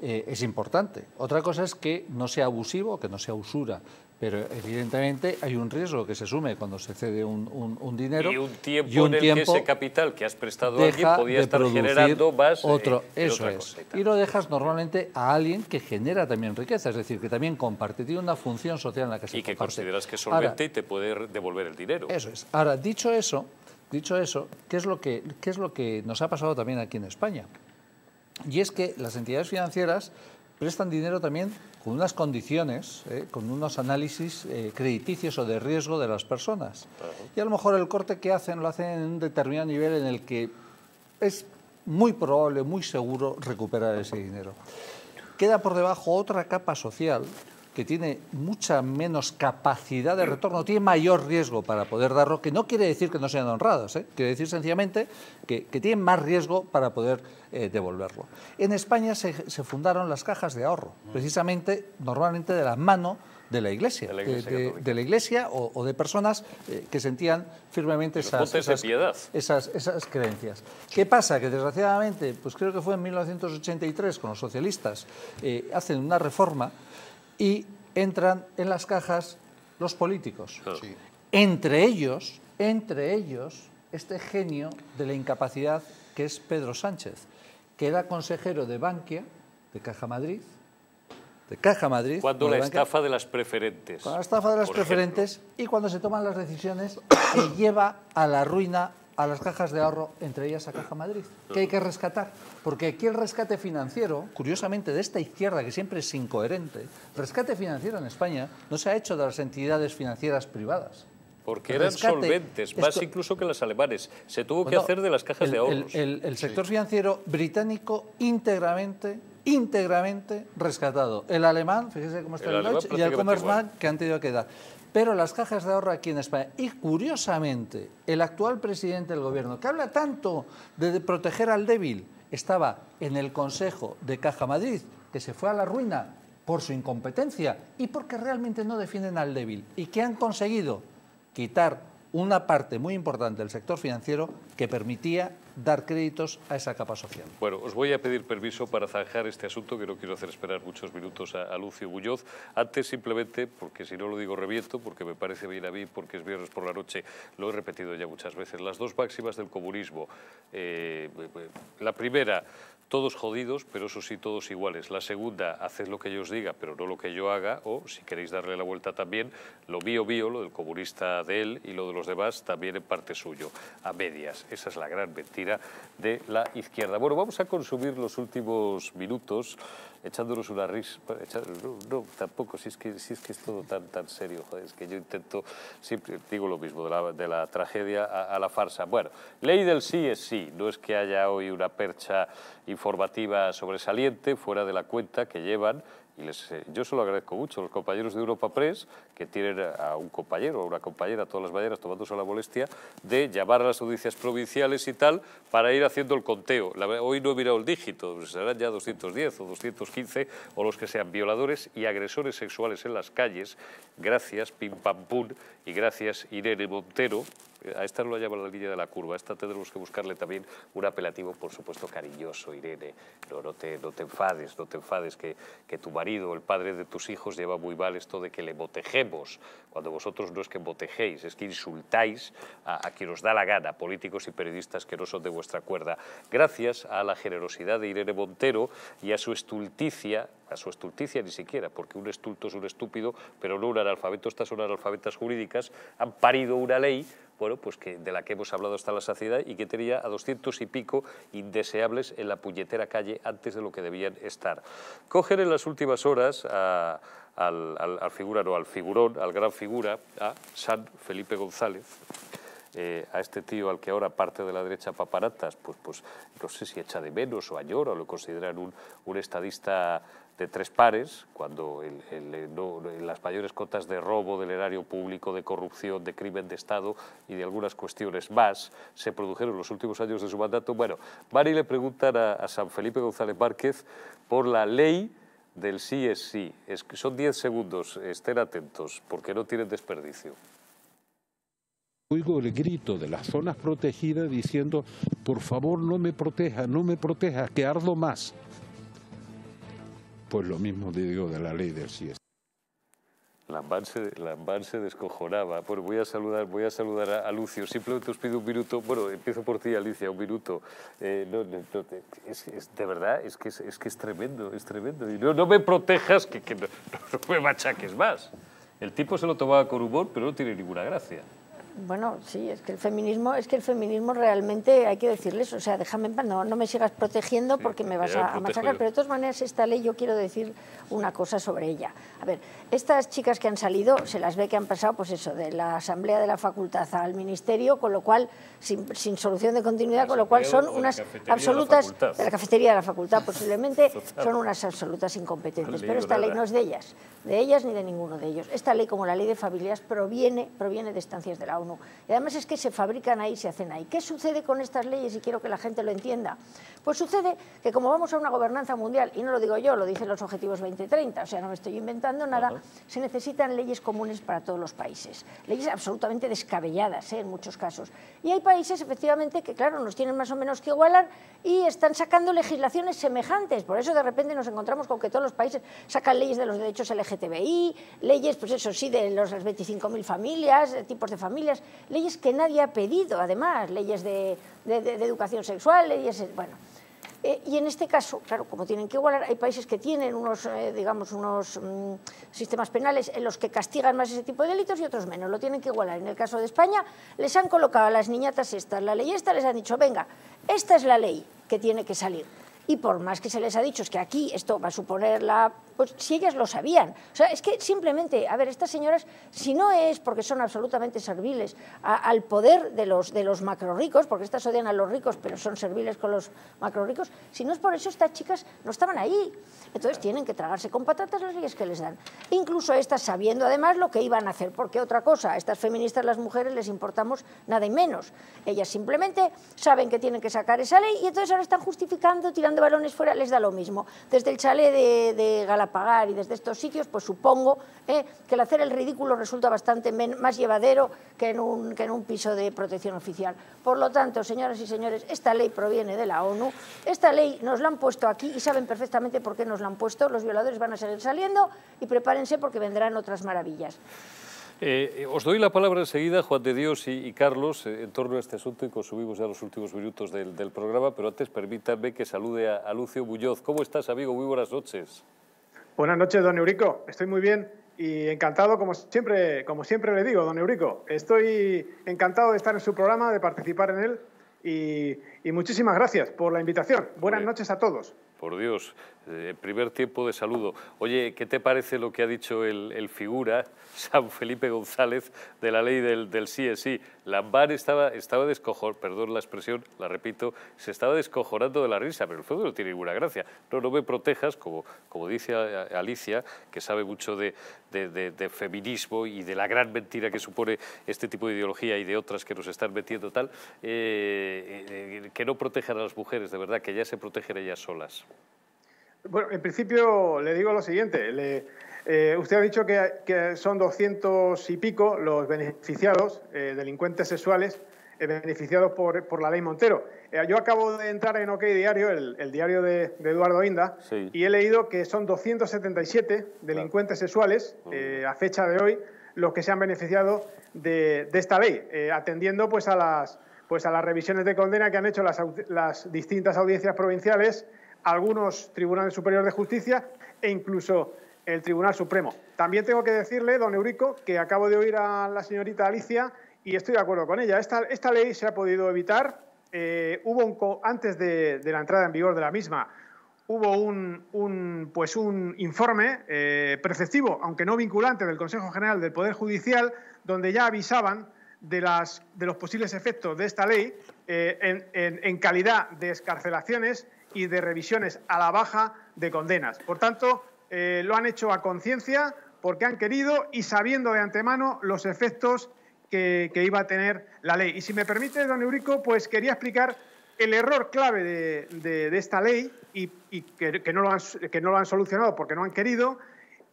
eh, es importante. Otra cosa es que no sea abusivo, que no sea usura. Pero evidentemente hay un riesgo que se asume cuando se cede un, un, un dinero. Y un tiempo y un en el tiempo que ese capital que has prestado a alguien podía estar generando más. Otro, eh, eso otra es. Y lo dejas normalmente a alguien que genera también riqueza, es decir, que también comparte, tiene una función social en la que se comparte. Y que consideras que es solvente y te puede devolver el dinero. Eso es. Ahora, dicho eso, dicho eso, ¿qué es lo que, qué es lo que nos ha pasado también aquí en España? Y es que las entidades financieras prestan dinero también con unas condiciones, eh, con unos análisis eh, crediticios o de riesgo de las personas. Y a lo mejor el corte que hacen lo hacen en un determinado nivel en el que es muy probable, muy seguro recuperar ese dinero. Queda por debajo otra capa social que tiene mucha menos capacidad de retorno, tiene mayor riesgo para poder darlo, que no quiere decir que no sean honrados, ¿eh? Quiere decir sencillamente que, que tienen más riesgo para poder eh, devolverlo. En España se, se fundaron las cajas de ahorro, precisamente, normalmente de la mano de la Iglesia, de la Iglesia, de, de, de la iglesia o, o de personas eh, que sentían firmemente esas, esas, esas, esas creencias. ¿Qué pasa? Que desgraciadamente, pues creo que fue en mil novecientos ochenta y tres, con los socialistas, eh, hacen una reforma y entran en las cajas los políticos. Sí. Entre ellos, entre ellos, este genio de la incapacidad que es Pedro Sánchez, que era consejero de Bankia, de Caja Madrid, de Caja Madrid... Cuando la estafa de las preferentes. Cuando la estafa de las preferentes y cuando se toman las decisiones que lleva a la ruina a las cajas de ahorro, entre ellas a Caja Madrid, que hay que rescatar. Porque aquí el rescate financiero, curiosamente de esta izquierda, que siempre es incoherente, rescate financiero en España no se ha hecho de las entidades financieras privadas. Porque eran rescate, solventes, más esto, incluso que las alemanes. Se tuvo bueno, que hacer de las cajas el, de ahorros. El, el, el sector sí. financiero británico íntegramente, íntegramente rescatado. El alemán, fíjese cómo está el, el Deutsche, y el Commerzbank que han tenido que dar. Pero las cajas de ahorro aquí en España. Y curiosamente, el actual presidente del gobierno, que habla tanto de proteger al débil, estaba en el Consejo de Caja Madrid, que se fue a la ruina por su incompetencia y porque realmente no defienden al débil. Y que han conseguido quitar una parte muy importante del sector financiero que permitía dar créditos a esa capa social. Bueno, os voy a pedir permiso para zanjar este asunto, que no quiero hacer esperar muchos minutos a, a Lucio Muñoz. Antes, simplemente, porque si no lo digo reviento, porque me parece bien a mí, porque es viernes por la noche, lo he repetido ya muchas veces, las dos máximas del comunismo. Eh, la primera, todos jodidos, pero eso sí, todos iguales. La segunda, haced lo que yo os diga, pero no lo que yo haga, o, si queréis darle la vuelta también, lo mío, mío, lo del comunista de él y lo de los demás, también en parte suyo, a medias. Esa es la gran mentira de la izquierda. Bueno, vamos a consumir los últimos minutos echándonos una risa. No, no, tampoco, si es que, si es que es todo tan, tan serio, joder, es que yo intento, siempre digo lo mismo, de la, de la tragedia a, a la farsa. Bueno, ley del sí es sí, no es que haya hoy una percha informativa sobresaliente fuera de la cuenta que llevan. Y les, eh, yo se lo agradezco mucho a los compañeros de Europa Press, que tienen a un compañero o una compañera todas las mañanas tomándose la molestia de llamar a las audiencias provinciales y tal para ir haciendo el conteo. La, hoy no he mirado el dígito, serán ya doscientos diez o doscientos quince o los que sean violadores y agresores sexuales en las calles. Gracias, pim pam pum, y gracias Irene Montero. A esta no la llaman la línea de la curva, a esta tendremos que buscarle también un apelativo, por supuesto, cariñoso, Irene. No, no, te, no te enfades, no te enfades, que, que tu marido, el padre de tus hijos, lleva muy mal esto de que le botejemos, cuando vosotros no es que botejéis, es que insultáis a, a quien os da la gana, políticos y periodistas que no son de vuestra cuerda. Gracias a la generosidad de Irene Montero y a su estulticia, a su estulticia ni siquiera, porque un estulto es un estúpido, pero no un analfabeto. Estas son analfabetas jurídicas, han parido una ley, bueno, pues que de la que hemos hablado hasta la saciedad y que tenía a doscientos y pico indeseables en la puñetera calle antes de lo que debían estar. Cogen en las últimas horas a, al, al, al figura, no, al figurón, al gran figura, a San Felipe González, eh, a este tío al que ahora parte de la derecha paparatas, pues, pues no sé si echa de menos o añora o lo consideran un, un estadista de tres pares, cuando el, el, no, las mayores cotas de robo del erario público, de corrupción, de crimen de Estado y de algunas cuestiones más se produjeron en los últimos años de su mandato. Bueno, van y le preguntan a, a San Felipe González Márquez por la ley del sí es sí. Es, son diez segundos, estén atentos, porque no tienen desperdicio. Oigo el grito de las zonas protegidas diciendo, por favor no me proteja, no me proteja, que ardo más. Pues lo mismo digo de la ley del sí. Lambán se, Lambán se descojonaba. Bueno, voy a saludar, voy a, saludar a, a Lucio. Simplemente os pido un minuto. Bueno, empiezo por ti, Alicia, un minuto. Eh, no, no, no, es, es, de verdad, es que es, es que es tremendo, es tremendo. Y no, no me protejas, que, que no, no me machaques más. El tipo se lo tomaba con humor, pero no tiene ninguna gracia. Bueno, sí, es que el feminismo, es que el feminismo realmente hay que decirles, o sea, déjame en paz, no, no me sigas protegiendo porque sí, me vas a, a machacar, pero de todas maneras esta ley yo quiero decir una cosa sobre ella. A ver, estas chicas que han salido, se las ve que han pasado, pues eso, de la asamblea de la facultad al ministerio, con lo cual, sin, sin solución de continuidad, con lo cual son unas absolutas, de la, de la cafetería de la facultad posiblemente, son unas absolutas incompetentes, pero esta ley no es de ellas, de ellas ni de ninguno de ellos. Esta ley, como la ley de familias, proviene, proviene de estancias de la ONU. Y además es que se fabrican ahí, se hacen ahí. ¿Qué sucede con estas leyes? Y quiero que la gente lo entienda. Pues sucede que como vamos a una gobernanza mundial, y no lo digo yo, lo dicen los objetivos veinte treinta, o sea, no me estoy inventando nada, uh-huh. se necesitan leyes comunes para todos los países. Leyes absolutamente descabelladas, ¿eh? En muchos casos. Y hay países, efectivamente, que claro, nos tienen más o menos que igualar y están sacando legislaciones semejantes. Por eso de repente nos encontramos con que todos los países sacan leyes de los derechos L G T B I, leyes, pues eso sí, de los, las veinticinco mil familias, de tipos de familias, leyes que nadie ha pedido, además, leyes de, de, de, de educación sexual, leyes, bueno. Eh, y en este caso, claro, como tienen que igualar, hay países que tienen unos, eh, digamos, unos mmm, sistemas penales en los que castigan más ese tipo de delitos y otros menos, lo tienen que igualar. En el caso de España, les han colocado a las niñatas estas, la ley esta, les han dicho, venga, esta es la ley que tiene que salir. Y por más que se les ha dicho, es que aquí esto va a suponer la... Pues si ellas lo sabían. O sea, es que simplemente, a ver, estas señoras, si no es porque son absolutamente serviles a, al poder de los, de los macrorricos, porque estas odian a los ricos, pero son serviles con los macrorricos, si no es por eso, estas chicas no estaban ahí. Entonces tienen que tragarse con patatas las leyes que les dan. Incluso estas sabiendo además lo que iban a hacer, porque otra cosa, a estas feministas, las mujeres, les importamos nada y menos. Ellas simplemente saben que tienen que sacar esa ley y entonces ahora están justificando, tirando balones fuera, les da lo mismo. Desde el chalet de, de Galapagar y desde estos sitios, pues supongo eh, que el hacer el ridículo resulta bastante men, más llevadero que en, un, que en un piso de protección oficial. Por lo tanto, señoras y señores, esta ley proviene de la ONU, esta ley nos la han puesto aquí y saben perfectamente por qué nos la han puesto, los violadores van a seguir saliendo y prepárense porque vendrán otras maravillas. Eh, eh, os doy la palabra enseguida, Juan de Dios y, y Carlos, eh, en torno a este asunto y consumimos ya los últimos minutos del, del programa, pero antes permítanme que salude a, a Lucio Muñoz. ¿Cómo estás, amigo? Muy buenas noches. Buenas noches, don Eurico. Estoy muy bien y encantado, como siempre, como siempre le digo, don Eurico. Estoy encantado de estar en su programa, de participar en él y, y muchísimas gracias por la invitación. Buenas noches a todos. Por Dios, eh, primer tiempo de saludo. Oye, ¿qué te parece lo que ha dicho el, el figura, San Felipe González, de la ley del, del sí es sí? Lambán estaba, estaba descojonado, perdón la expresión, la repito, se estaba descojonando de la risa, pero el fondo no tiene ninguna gracia. No, no me protejas, como, como dice Alicia, que sabe mucho de, de, de, de feminismo y de la gran mentira que supone este tipo de ideología y de otras que nos están metiendo tal, eh, eh, que no protejan a las mujeres, de verdad, que ya se protegen ellas solas. Bueno, en principio le digo lo siguiente. Le, eh, usted ha dicho que, que son doscientos y pico los beneficiados, eh, delincuentes sexuales, eh, beneficiados por, por la ley Montero. Eh, yo acabo de entrar en OK Diario, el, el diario de, de Eduardo Inda, sí. y he leído que son doscientos setenta y siete delincuentes claro. sexuales, eh, a fecha de hoy, los que se han beneficiado de, de esta ley, eh, atendiendo pues a, las, pues a las revisiones de condena que han hecho las, las distintas audiencias provinciales, algunos tribunales superiores de justicia e incluso el Tribunal Supremo. También tengo que decirle, don Eurico, que acabo de oír a la señorita Alicia y estoy de acuerdo con ella. Esta, esta ley se ha podido evitar. Eh, hubo un, antes de, de la entrada en vigor de la misma, hubo un, un, pues un informe eh, preceptivo, aunque no vinculante, del Consejo General del Poder Judicial, donde ya avisaban de, las, de los posibles efectos de esta ley eh, en, en, en calidad de excarcelaciones y de revisiones a la baja de condenas. Por tanto, eh, lo han hecho a conciencia porque han querido y sabiendo de antemano los efectos que, que iba a tener la ley. Y si me permite, don Eurico, pues quería explicar el error clave de, de, de esta ley y, y que, que, no lo han, que no lo han solucionado porque no han querido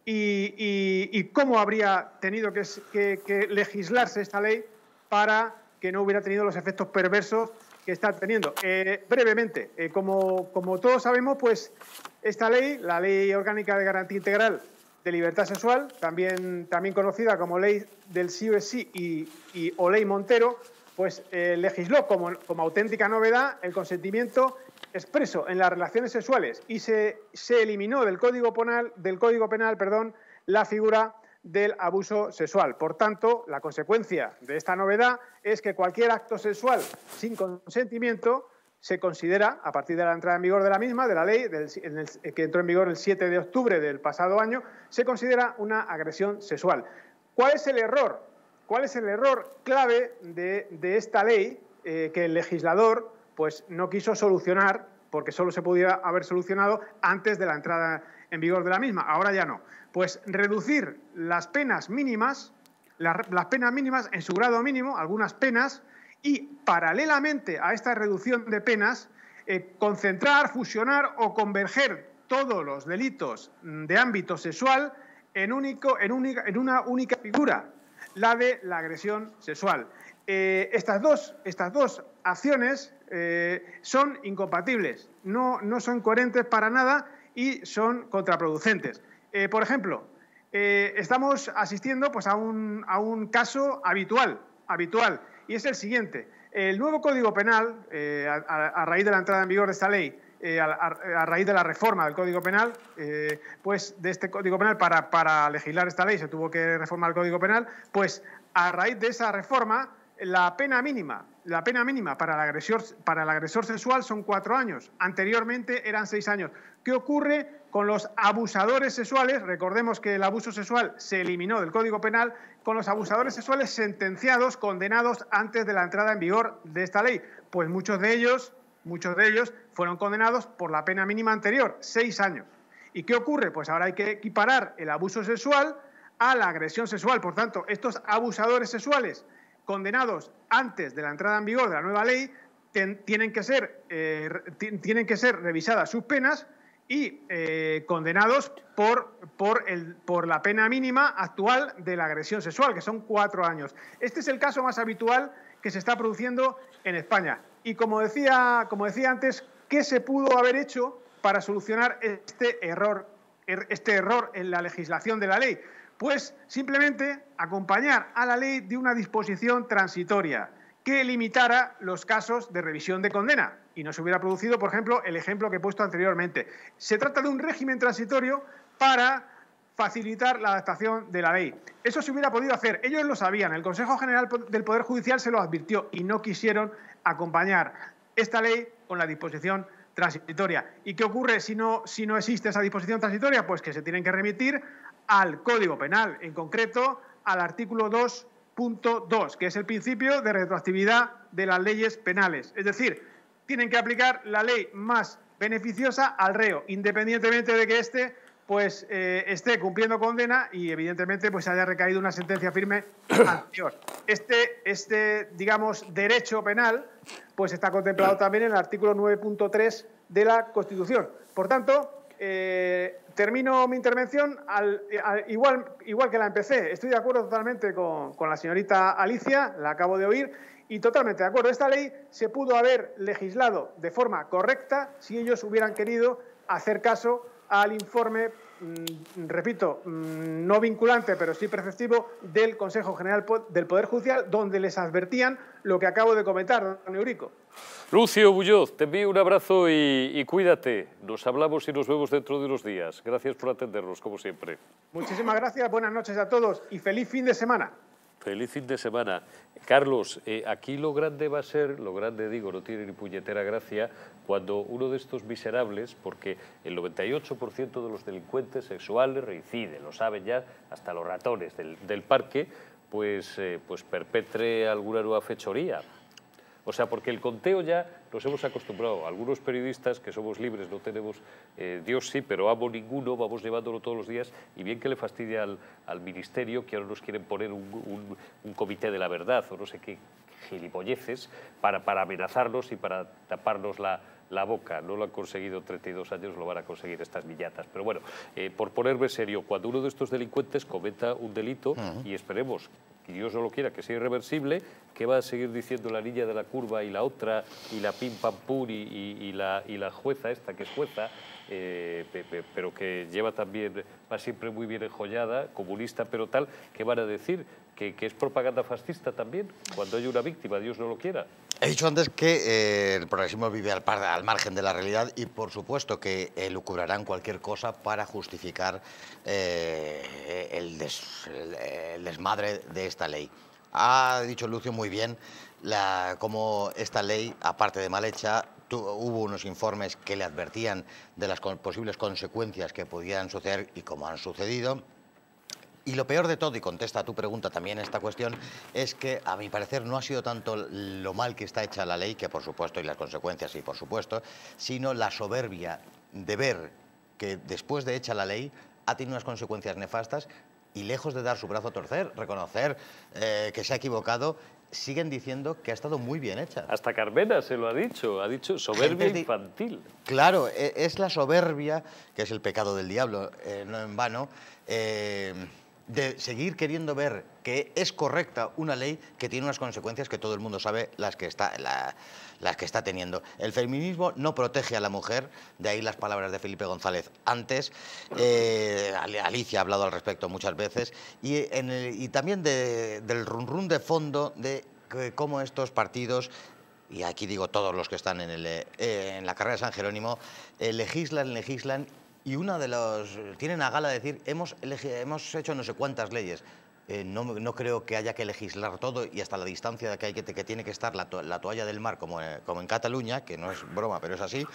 y, y, y cómo habría tenido que, que, que legislarse esta ley para que no hubiera tenido los efectos perversos que está teniendo. Eh, brevemente, eh, como, como todos sabemos, pues esta ley, la Ley Orgánica de Garantía Integral de Libertad Sexual, también, también conocida como Ley del Sí es Sí y, y, o Ley Montero, pues eh, legisló como, como auténtica novedad el consentimiento expreso en las relaciones sexuales y se, se eliminó del Código Penal, del Código Penal, perdón, la figura del abuso sexual. Por tanto, la consecuencia de esta novedad es que cualquier acto sexual sin consentimiento se considera, a partir de la entrada en vigor de la misma, de la ley del, en el, que entró en vigor el siete de octubre del pasado año, se considera una agresión sexual. ¿Cuál es el error? ¿Cuál es el error clave de, de esta ley eh, que el legislador pues, no quiso solucionar, porque solo se podía haber solucionado antes de la entrada en vigor de la misma? Ahora ya no. Pues reducir las penas mínimas, la, las penas mínimas en su grado mínimo, algunas penas, y, paralelamente a esta reducción de penas, eh, concentrar, fusionar o converger todos los delitos de ámbito sexual en, único, en, única, en una única figura, la de la agresión sexual. Eh, estas, dos, estas dos acciones eh, son incompatibles, no, no son coherentes para nada y son contraproducentes. Eh, por ejemplo, eh, estamos asistiendo pues, a, un, a un caso habitual, habitual, y es el siguiente. El nuevo Código Penal, eh, a, a raíz de la entrada en vigor de esta ley, eh, a, a, a raíz de la reforma del Código Penal, eh, pues de este Código Penal para, para legislar esta ley se tuvo que reformar el Código Penal, pues a raíz de esa reforma la pena mínima, la pena mínima para el agresor, para el agresor sexual son cuatro años. Anteriormente eran seis años. ¿Qué ocurre con los abusadores sexuales? Recordemos que el abuso sexual se eliminó del Código Penal. Con los abusadores sexuales sentenciados, condenados antes de la entrada en vigor de esta ley, pues muchos de ellos, muchos de ellos fueron condenados por la pena mínima anterior, seis años. ¿Y qué ocurre? Pues ahora hay que equiparar el abuso sexual a la agresión sexual. Por tanto, estos abusadores sexuales condenados antes de la entrada en vigor de la nueva ley ten, tienen que ser, eh, tienen que ser revisadas sus penas y eh, condenados por, por, el, por la pena mínima actual de la agresión sexual, que son cuatro años. Este es el caso más habitual que se está produciendo en España. Y como decía, como decía antes, ¿qué se pudo haber hecho para solucionar este error, este error en la legislación de la ley? Pues simplemente acompañar a la ley de una disposición transitoria que limitara los casos de revisión de condena y no se hubiera producido, por ejemplo, el ejemplo que he puesto anteriormente. Se trata de un régimen transitorio para facilitar la adaptación de la ley. Eso se hubiera podido hacer, ellos lo sabían, el Consejo General del Poder Judicial se lo advirtió y no quisieron acompañar esta ley con la disposición transitoria. ¿Y qué ocurre si no, si no existe esa disposición transitoria? Pues que se tienen que remitir al Código Penal, en concreto al artículo dos punto dos, que es el principio de retroactividad de las leyes penales. Es decir, tienen que aplicar la ley más beneficiosa al reo, independientemente de que éste pues, eh, esté cumpliendo condena y, evidentemente, pues haya recaído una sentencia firme anterior. Este, este, digamos, derecho penal pues está contemplado también en el artículo nueve punto tres de la Constitución. Por tanto, eh, termino mi intervención al, al, igual, igual que la empecé. Estoy de acuerdo totalmente con, con la señorita Alicia, la acabo de oír, y totalmente de acuerdo. Esta ley se pudo haber legislado de forma correcta si ellos hubieran querido hacer caso al informe, mmm, repito, mmm, no vinculante, pero sí preceptivo, del Consejo General del Poder Judicial, donde les advertían lo que acabo de comentar, don Eurico. Lucio Muñoz, te envío un abrazo y, y cuídate. Nos hablamos y nos vemos dentro de unos días. Gracias por atendernos, como siempre. Muchísimas gracias, buenas noches a todos y feliz fin de semana. Feliz fin de semana. Carlos, eh, aquí lo grande va a ser, lo grande digo, no tiene ni puñetera gracia, cuando uno de estos miserables, porque el noventa y ocho por ciento de los delincuentes sexuales reincide, lo saben ya hasta los ratones del, del parque, pues, eh, pues perpetre alguna nueva fechoría. O sea, porque el conteo ya nos hemos acostumbrado. Algunos periodistas que somos libres, no tenemos, eh, Dios sí, pero amo ninguno, vamos llevándolo todos los días, y bien que le fastidia al, al ministerio, que ahora nos quieren poner un, un, un comité de la verdad o no sé qué gilipolleces para, para amenazarnos y para taparnos la, la boca. No lo han conseguido treinta y dos años, lo van a conseguir estas millatas. Pero bueno, eh, por ponerme serio, cuando uno de estos delincuentes cometa un delito, uh-huh, y esperemos, y Dios no lo quiera, que sea irreversible, que va a seguir diciendo la niña de la curva y la otra, y la pim pam pum, y, y, y, la, y la jueza esta que es jueza, eh, pe, pe, pero que lleva también, va siempre muy bien enjollada, comunista pero tal, que van a decir que, que es propaganda fascista también, cuando hay una víctima, Dios no lo quiera. He dicho antes que eh, el progresismo vive al, par, al margen de la realidad y, por supuesto, que elucubrarán cualquier cosa para justificar eh, el, des, el, el desmadre de esta ley. Ha dicho Lucio muy bien la, cómo esta ley, aparte de mal hecha, tuvo, hubo unos informes que le advertían de las con, posibles consecuencias que podían suceder y cómo han sucedido. Y lo peor de todo, y contesta a tu pregunta también esta cuestión, es que a mi parecer no ha sido tanto lo mal que está hecha la ley, que por supuesto, y las consecuencias sí, por supuesto, sino la soberbia de ver que después de hecha la ley ha tenido unas consecuencias nefastas y lejos de dar su brazo a torcer, reconocer eh, que se ha equivocado, siguen diciendo que ha estado muy bien hecha. Hasta Carmena se lo ha dicho, ha dicho soberbia Gente, infantil. Claro, es la soberbia, que es el pecado del diablo, eh, no en vano, eh, de seguir queriendo ver que es correcta una ley que tiene unas consecuencias que todo el mundo sabe las que está, la, las que está teniendo. El feminismo no protege a la mujer, de ahí las palabras de Felipe González antes. Eh, Alicia ha hablado al respecto muchas veces. Y, en el, y también de, del run-run de fondo de cómo estos partidos, y aquí digo todos los que están en, el, eh, en la carrera de San Jerónimo, eh, legislan, legislan, y una de los... tienen a gala decir, hemos, hemos hecho no sé cuántas leyes. Eh, no, no creo que haya que legislar todo y hasta la distancia que, hay que, que tiene que estar la, to la toalla del mar, como, eh, como en Cataluña, que no es broma, pero es así.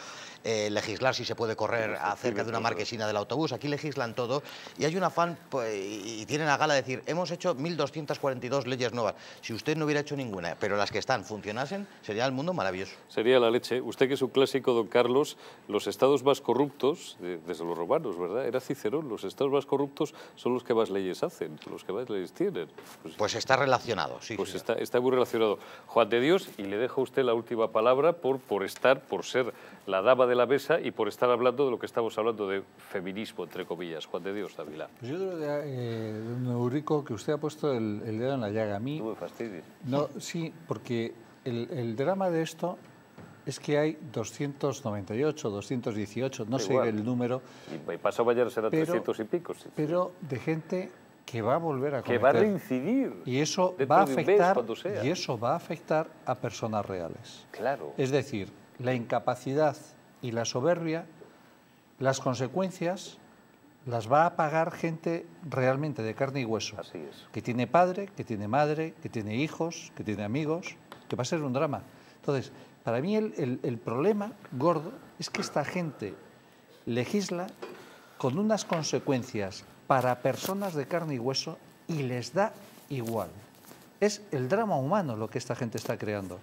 Eh, legislar si se puede correr acerca de una marquesina del autobús. Aquí legislan todo y hay un afán pues, y tienen a gala decir, hemos hecho mil doscientas cuarenta y dos leyes nuevas. Si usted no hubiera hecho ninguna, pero las que están funcionasen, sería el mundo maravilloso. Sería la leche. Usted que es un clásico, don Carlos, los estados más corruptos, eh, desde los romanos, ¿verdad? Era Cicerón, los estados más corruptos son los que más leyes hacen, los que más leyes tienen. Pues, pues está relacionado, sí. Pues está, está muy relacionado. Juan de Dios, y le dejo a usted la última palabra por, por estar, por ser la dama de la mesa y por estar hablando de lo que estamos hablando de feminismo, entre comillas. Juan de Dios Dávila. Pues yo creo, eh, don Eurico, que usted ha puesto el, el dedo en la llaga a mí. No me fastidies. No, sí, porque el, el drama de esto es que hay doscientos noventa y ocho, doscientos dieciocho, no sé el número. Y, y pasó mañana será trescientos y pico. Sí. Pero de gente que va a volver a cometer, que va a reincidir y eso va a afectar y eso va a afectar a personas reales. Claro. Es decir, la incapacidad y la soberbia, las consecuencias las va a pagar gente realmente de carne y hueso. Así es. Que tiene padre, que tiene madre, que tiene hijos, que tiene amigos, que va a ser un drama. Entonces, para mí el, el, el problema gordo es que esta gente legisla con unas consecuencias para personas de carne y hueso y les da igual. Es el drama humano lo que esta gente está creando.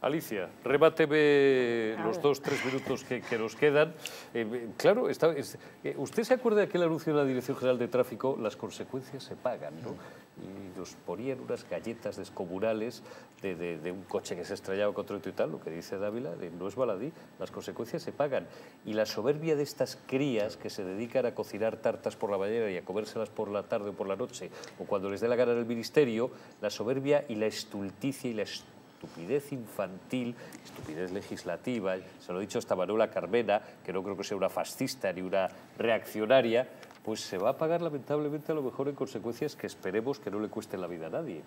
Alicia, remáteme los dos, tres minutos que, que nos quedan. Eh, claro, está, es, eh, ¿usted se acuerda de aquel anuncio de la Dirección General de Tráfico? Las consecuencias se pagan, ¿no? Y nos ponían unas galletas descomunales de, de, de un coche que se estrellaba contra otro y tal, lo que dice Dávila, de, no es baladí, las consecuencias se pagan. Y la soberbia de estas crías que se dedican a cocinar tartas por la mañana y a comérselas por la tarde o por la noche, o cuando les dé la gana en el ministerio, la soberbia y la estulticia y la estulticia, estupidez infantil, estupidez legislativa, se lo he dicho hasta Manuela Carmena, que no creo que sea una fascista ni una reaccionaria, pues se va a pagar lamentablemente a lo mejor en consecuencias que esperemos que no le cueste la vida a nadie.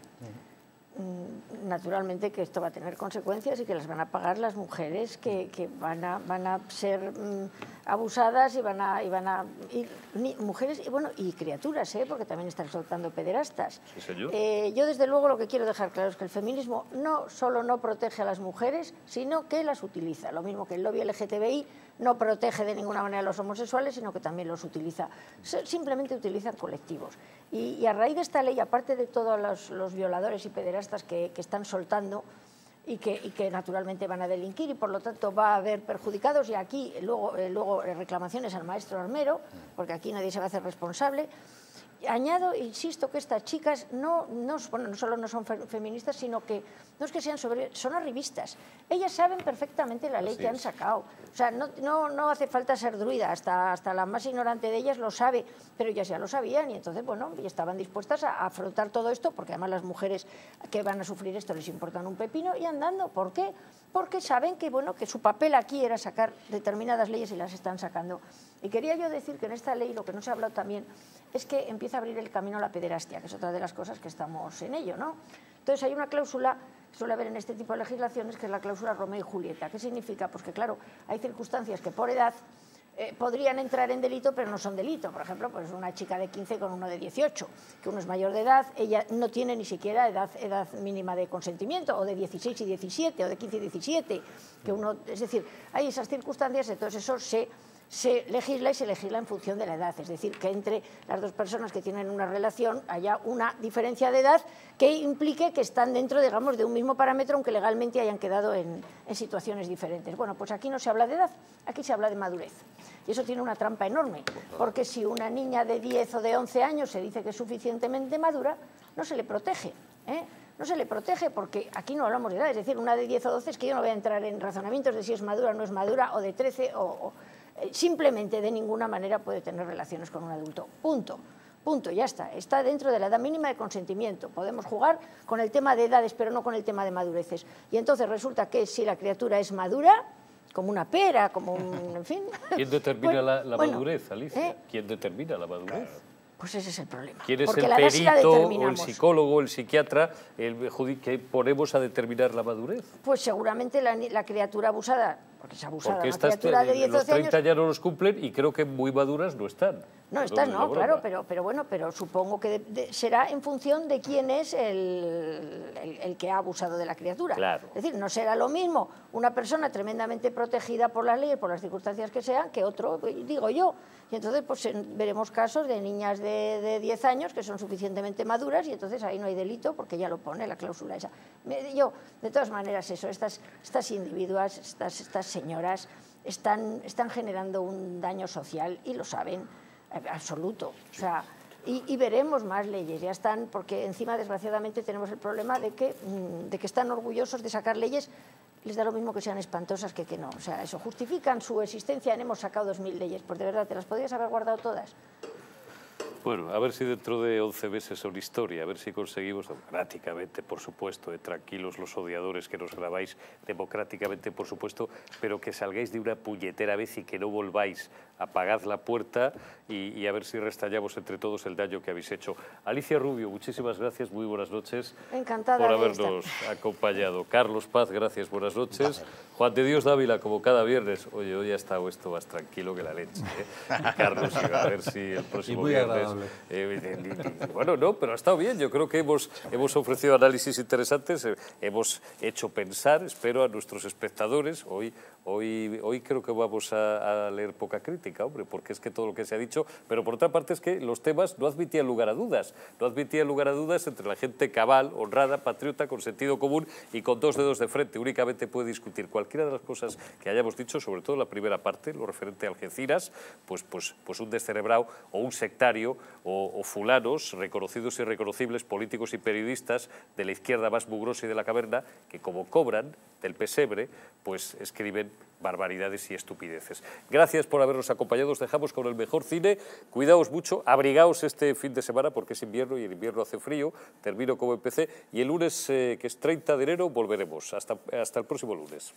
Naturalmente que esto va a tener consecuencias y que las van a pagar las mujeres que, que van, a, van a ser um, abusadas y van a, y van a ir, ni, mujeres y bueno y criaturas, ¿eh? Porque también están soltando pederastas. ¿Sí, señor? Eh, yo desde luego lo que quiero dejar claro es que el feminismo no solo no protege a las mujeres, sino que las utiliza, lo mismo que el lobby L G T B I no protege de ninguna manera a los homosexuales, sino que también los utiliza, simplemente utilizan colectivos. Y, y a raíz de esta ley, aparte de todos los, los violadores y pederastas que, que están soltando y que, y que naturalmente van a delinquir y por lo tanto va a haber perjudicados, y aquí luego, eh, luego reclamaciones al maestro Armero, porque aquí nadie se va a hacer responsable. Añado, insisto, que estas chicas no, no, bueno, no solo no son fe, feministas, sino que no es que sean sobre, son arribistas. Ellas saben perfectamente la ley Así que han sacado. O sea, no, no, no hace falta ser druida, hasta, hasta la más ignorante de ellas lo sabe, pero ellas ya lo sabían y entonces, bueno, estaban dispuestas a afrontar todo esto, porque además las mujeres que van a sufrir esto les importan un pepino y andando. ¿Por qué? Porque saben que, bueno, que su papel aquí era sacar determinadas leyes y las están sacando. Y quería yo decir que en esta ley lo que no se ha hablado también es que empieza a abrir el camino a la pederastia, que es otra de las cosas que estamos en ello, ¿no? Entonces hay una cláusula suele haber en este tipo de legislaciones, que es la cláusula Romeo y Julieta. ¿Qué significa? Pues que, claro, hay circunstancias que por edad eh, podrían entrar en delito, pero no son delito. Por ejemplo, pues una chica de quince con uno de dieciocho, que uno es mayor de edad, ella no tiene ni siquiera edad, edad mínima de consentimiento, o de dieciséis y diecisiete, o de quince y diecisiete, que uno, es decir, hay esas circunstancias, entonces eso se... se legisla y se legisla en función de la edad, es decir, que entre las dos personas que tienen una relación haya una diferencia de edad que implique que están dentro, digamos, de un mismo parámetro, aunque legalmente hayan quedado en, en situaciones diferentes. Bueno, pues aquí no se habla de edad, aquí se habla de madurez. Y eso tiene una trampa enorme, porque si una niña de diez o de once años se dice que es suficientemente madura, no se le protege, ¿eh? No se le protege, porque aquí no hablamos de edad, es decir, una de diez o doce, es que yo no voy a entrar en razonamientos de si es madura o no es madura, o de trece o... o simplemente de ninguna manera puede tener relaciones con un adulto. Punto. Punto. Ya está. Está dentro de la edad mínima de consentimiento. Podemos jugar con el tema de edades, pero no con el tema de madureces. Y entonces resulta que si la criatura es madura, como una pera, como un... en fin... ¿Quién determina bueno, la, la bueno, madurez, Alicia? ¿Eh? ¿Quién determina la madurez? Claro. Pues ese es el problema. ¿Quién es el perito o el psicólogo, el psiquiatra, el judiz que ponemos a determinar la madurez? Pues seguramente la, la criatura abusada, porque es abusada, porque estas, criatura de diez, los treinta años, ya no los cumplen y creo que muy maduras no están. No están, no, claro, pero, pero bueno, pero supongo que de, de, será en función de quién es el, el, el que ha abusado de la criatura. Claro. Es decir, no será lo mismo una persona tremendamente protegida por las leyes, por las circunstancias que sean, que otro, digo yo. Y entonces pues veremos casos de niñas de, de diez años que son suficientemente maduras y entonces ahí no hay delito porque ya lo pone la cláusula esa. Me, yo, de todas maneras, eso, estas, estas individuas, estas, estas señoras están, están generando un daño social y lo saben, absoluto. O sea, y, y veremos más leyes, ya están, porque encima desgraciadamente tenemos el problema de que, de que están orgullosos de sacar leyes. Les da lo mismo que sean espantosas que que no. O sea, eso, justifican su existencia en hemos sacado dos mil leyes. Pues de verdad, ¿te las podrías haber guardado todas? Bueno, a ver si dentro de once meses son historia, a ver si conseguimos democráticamente, por supuesto, eh, tranquilos los odiadores que nos grabáis, democráticamente, por supuesto, pero que salgáis de una puñetera vez y que no volváis, apagad la puerta y, y a ver si restallamos entre todos el daño que habéis hecho. Alicia Rubio, muchísimas gracias, muy buenas noches. Encantada por habernos acompañado. Carlos Paz, gracias, buenas noches. Juan de Dios Dávila, como cada viernes, oye, hoy ha estado esto más tranquilo que la leche, ¿eh? Carlos, a ver si el próximo viernes... Bueno, no, pero ha estado bien. Yo creo que hemos, hemos ofrecido análisis interesantes, hemos hecho pensar, espero, a nuestros espectadores. Hoy, hoy, hoy creo que vamos a, a leer poca crítica, hombre, porque es que todo lo que se ha dicho... Pero por otra parte es que los temas no admitían lugar a dudas. No admitían lugar a dudas entre la gente cabal, honrada, patriota, con sentido común y con dos dedos de frente. Únicamente puede discutir cualquiera de las cosas que hayamos dicho, sobre todo la primera parte, lo referente a Algeciras, pues, pues, pues un descerebrado o un sectario... O, o fulanos, reconocidos y reconocibles, políticos y periodistas de la izquierda más mugrosa y de la caverna, que como cobran del pesebre, pues escriben barbaridades y estupideces. Gracias por habernos acompañado, os dejamos con el mejor cine, cuidaos mucho, abrigaos este fin de semana porque es invierno y en invierno hace frío, termino como empecé, y el lunes, eh, que es treinta de enero, volveremos. Hasta, hasta el próximo lunes.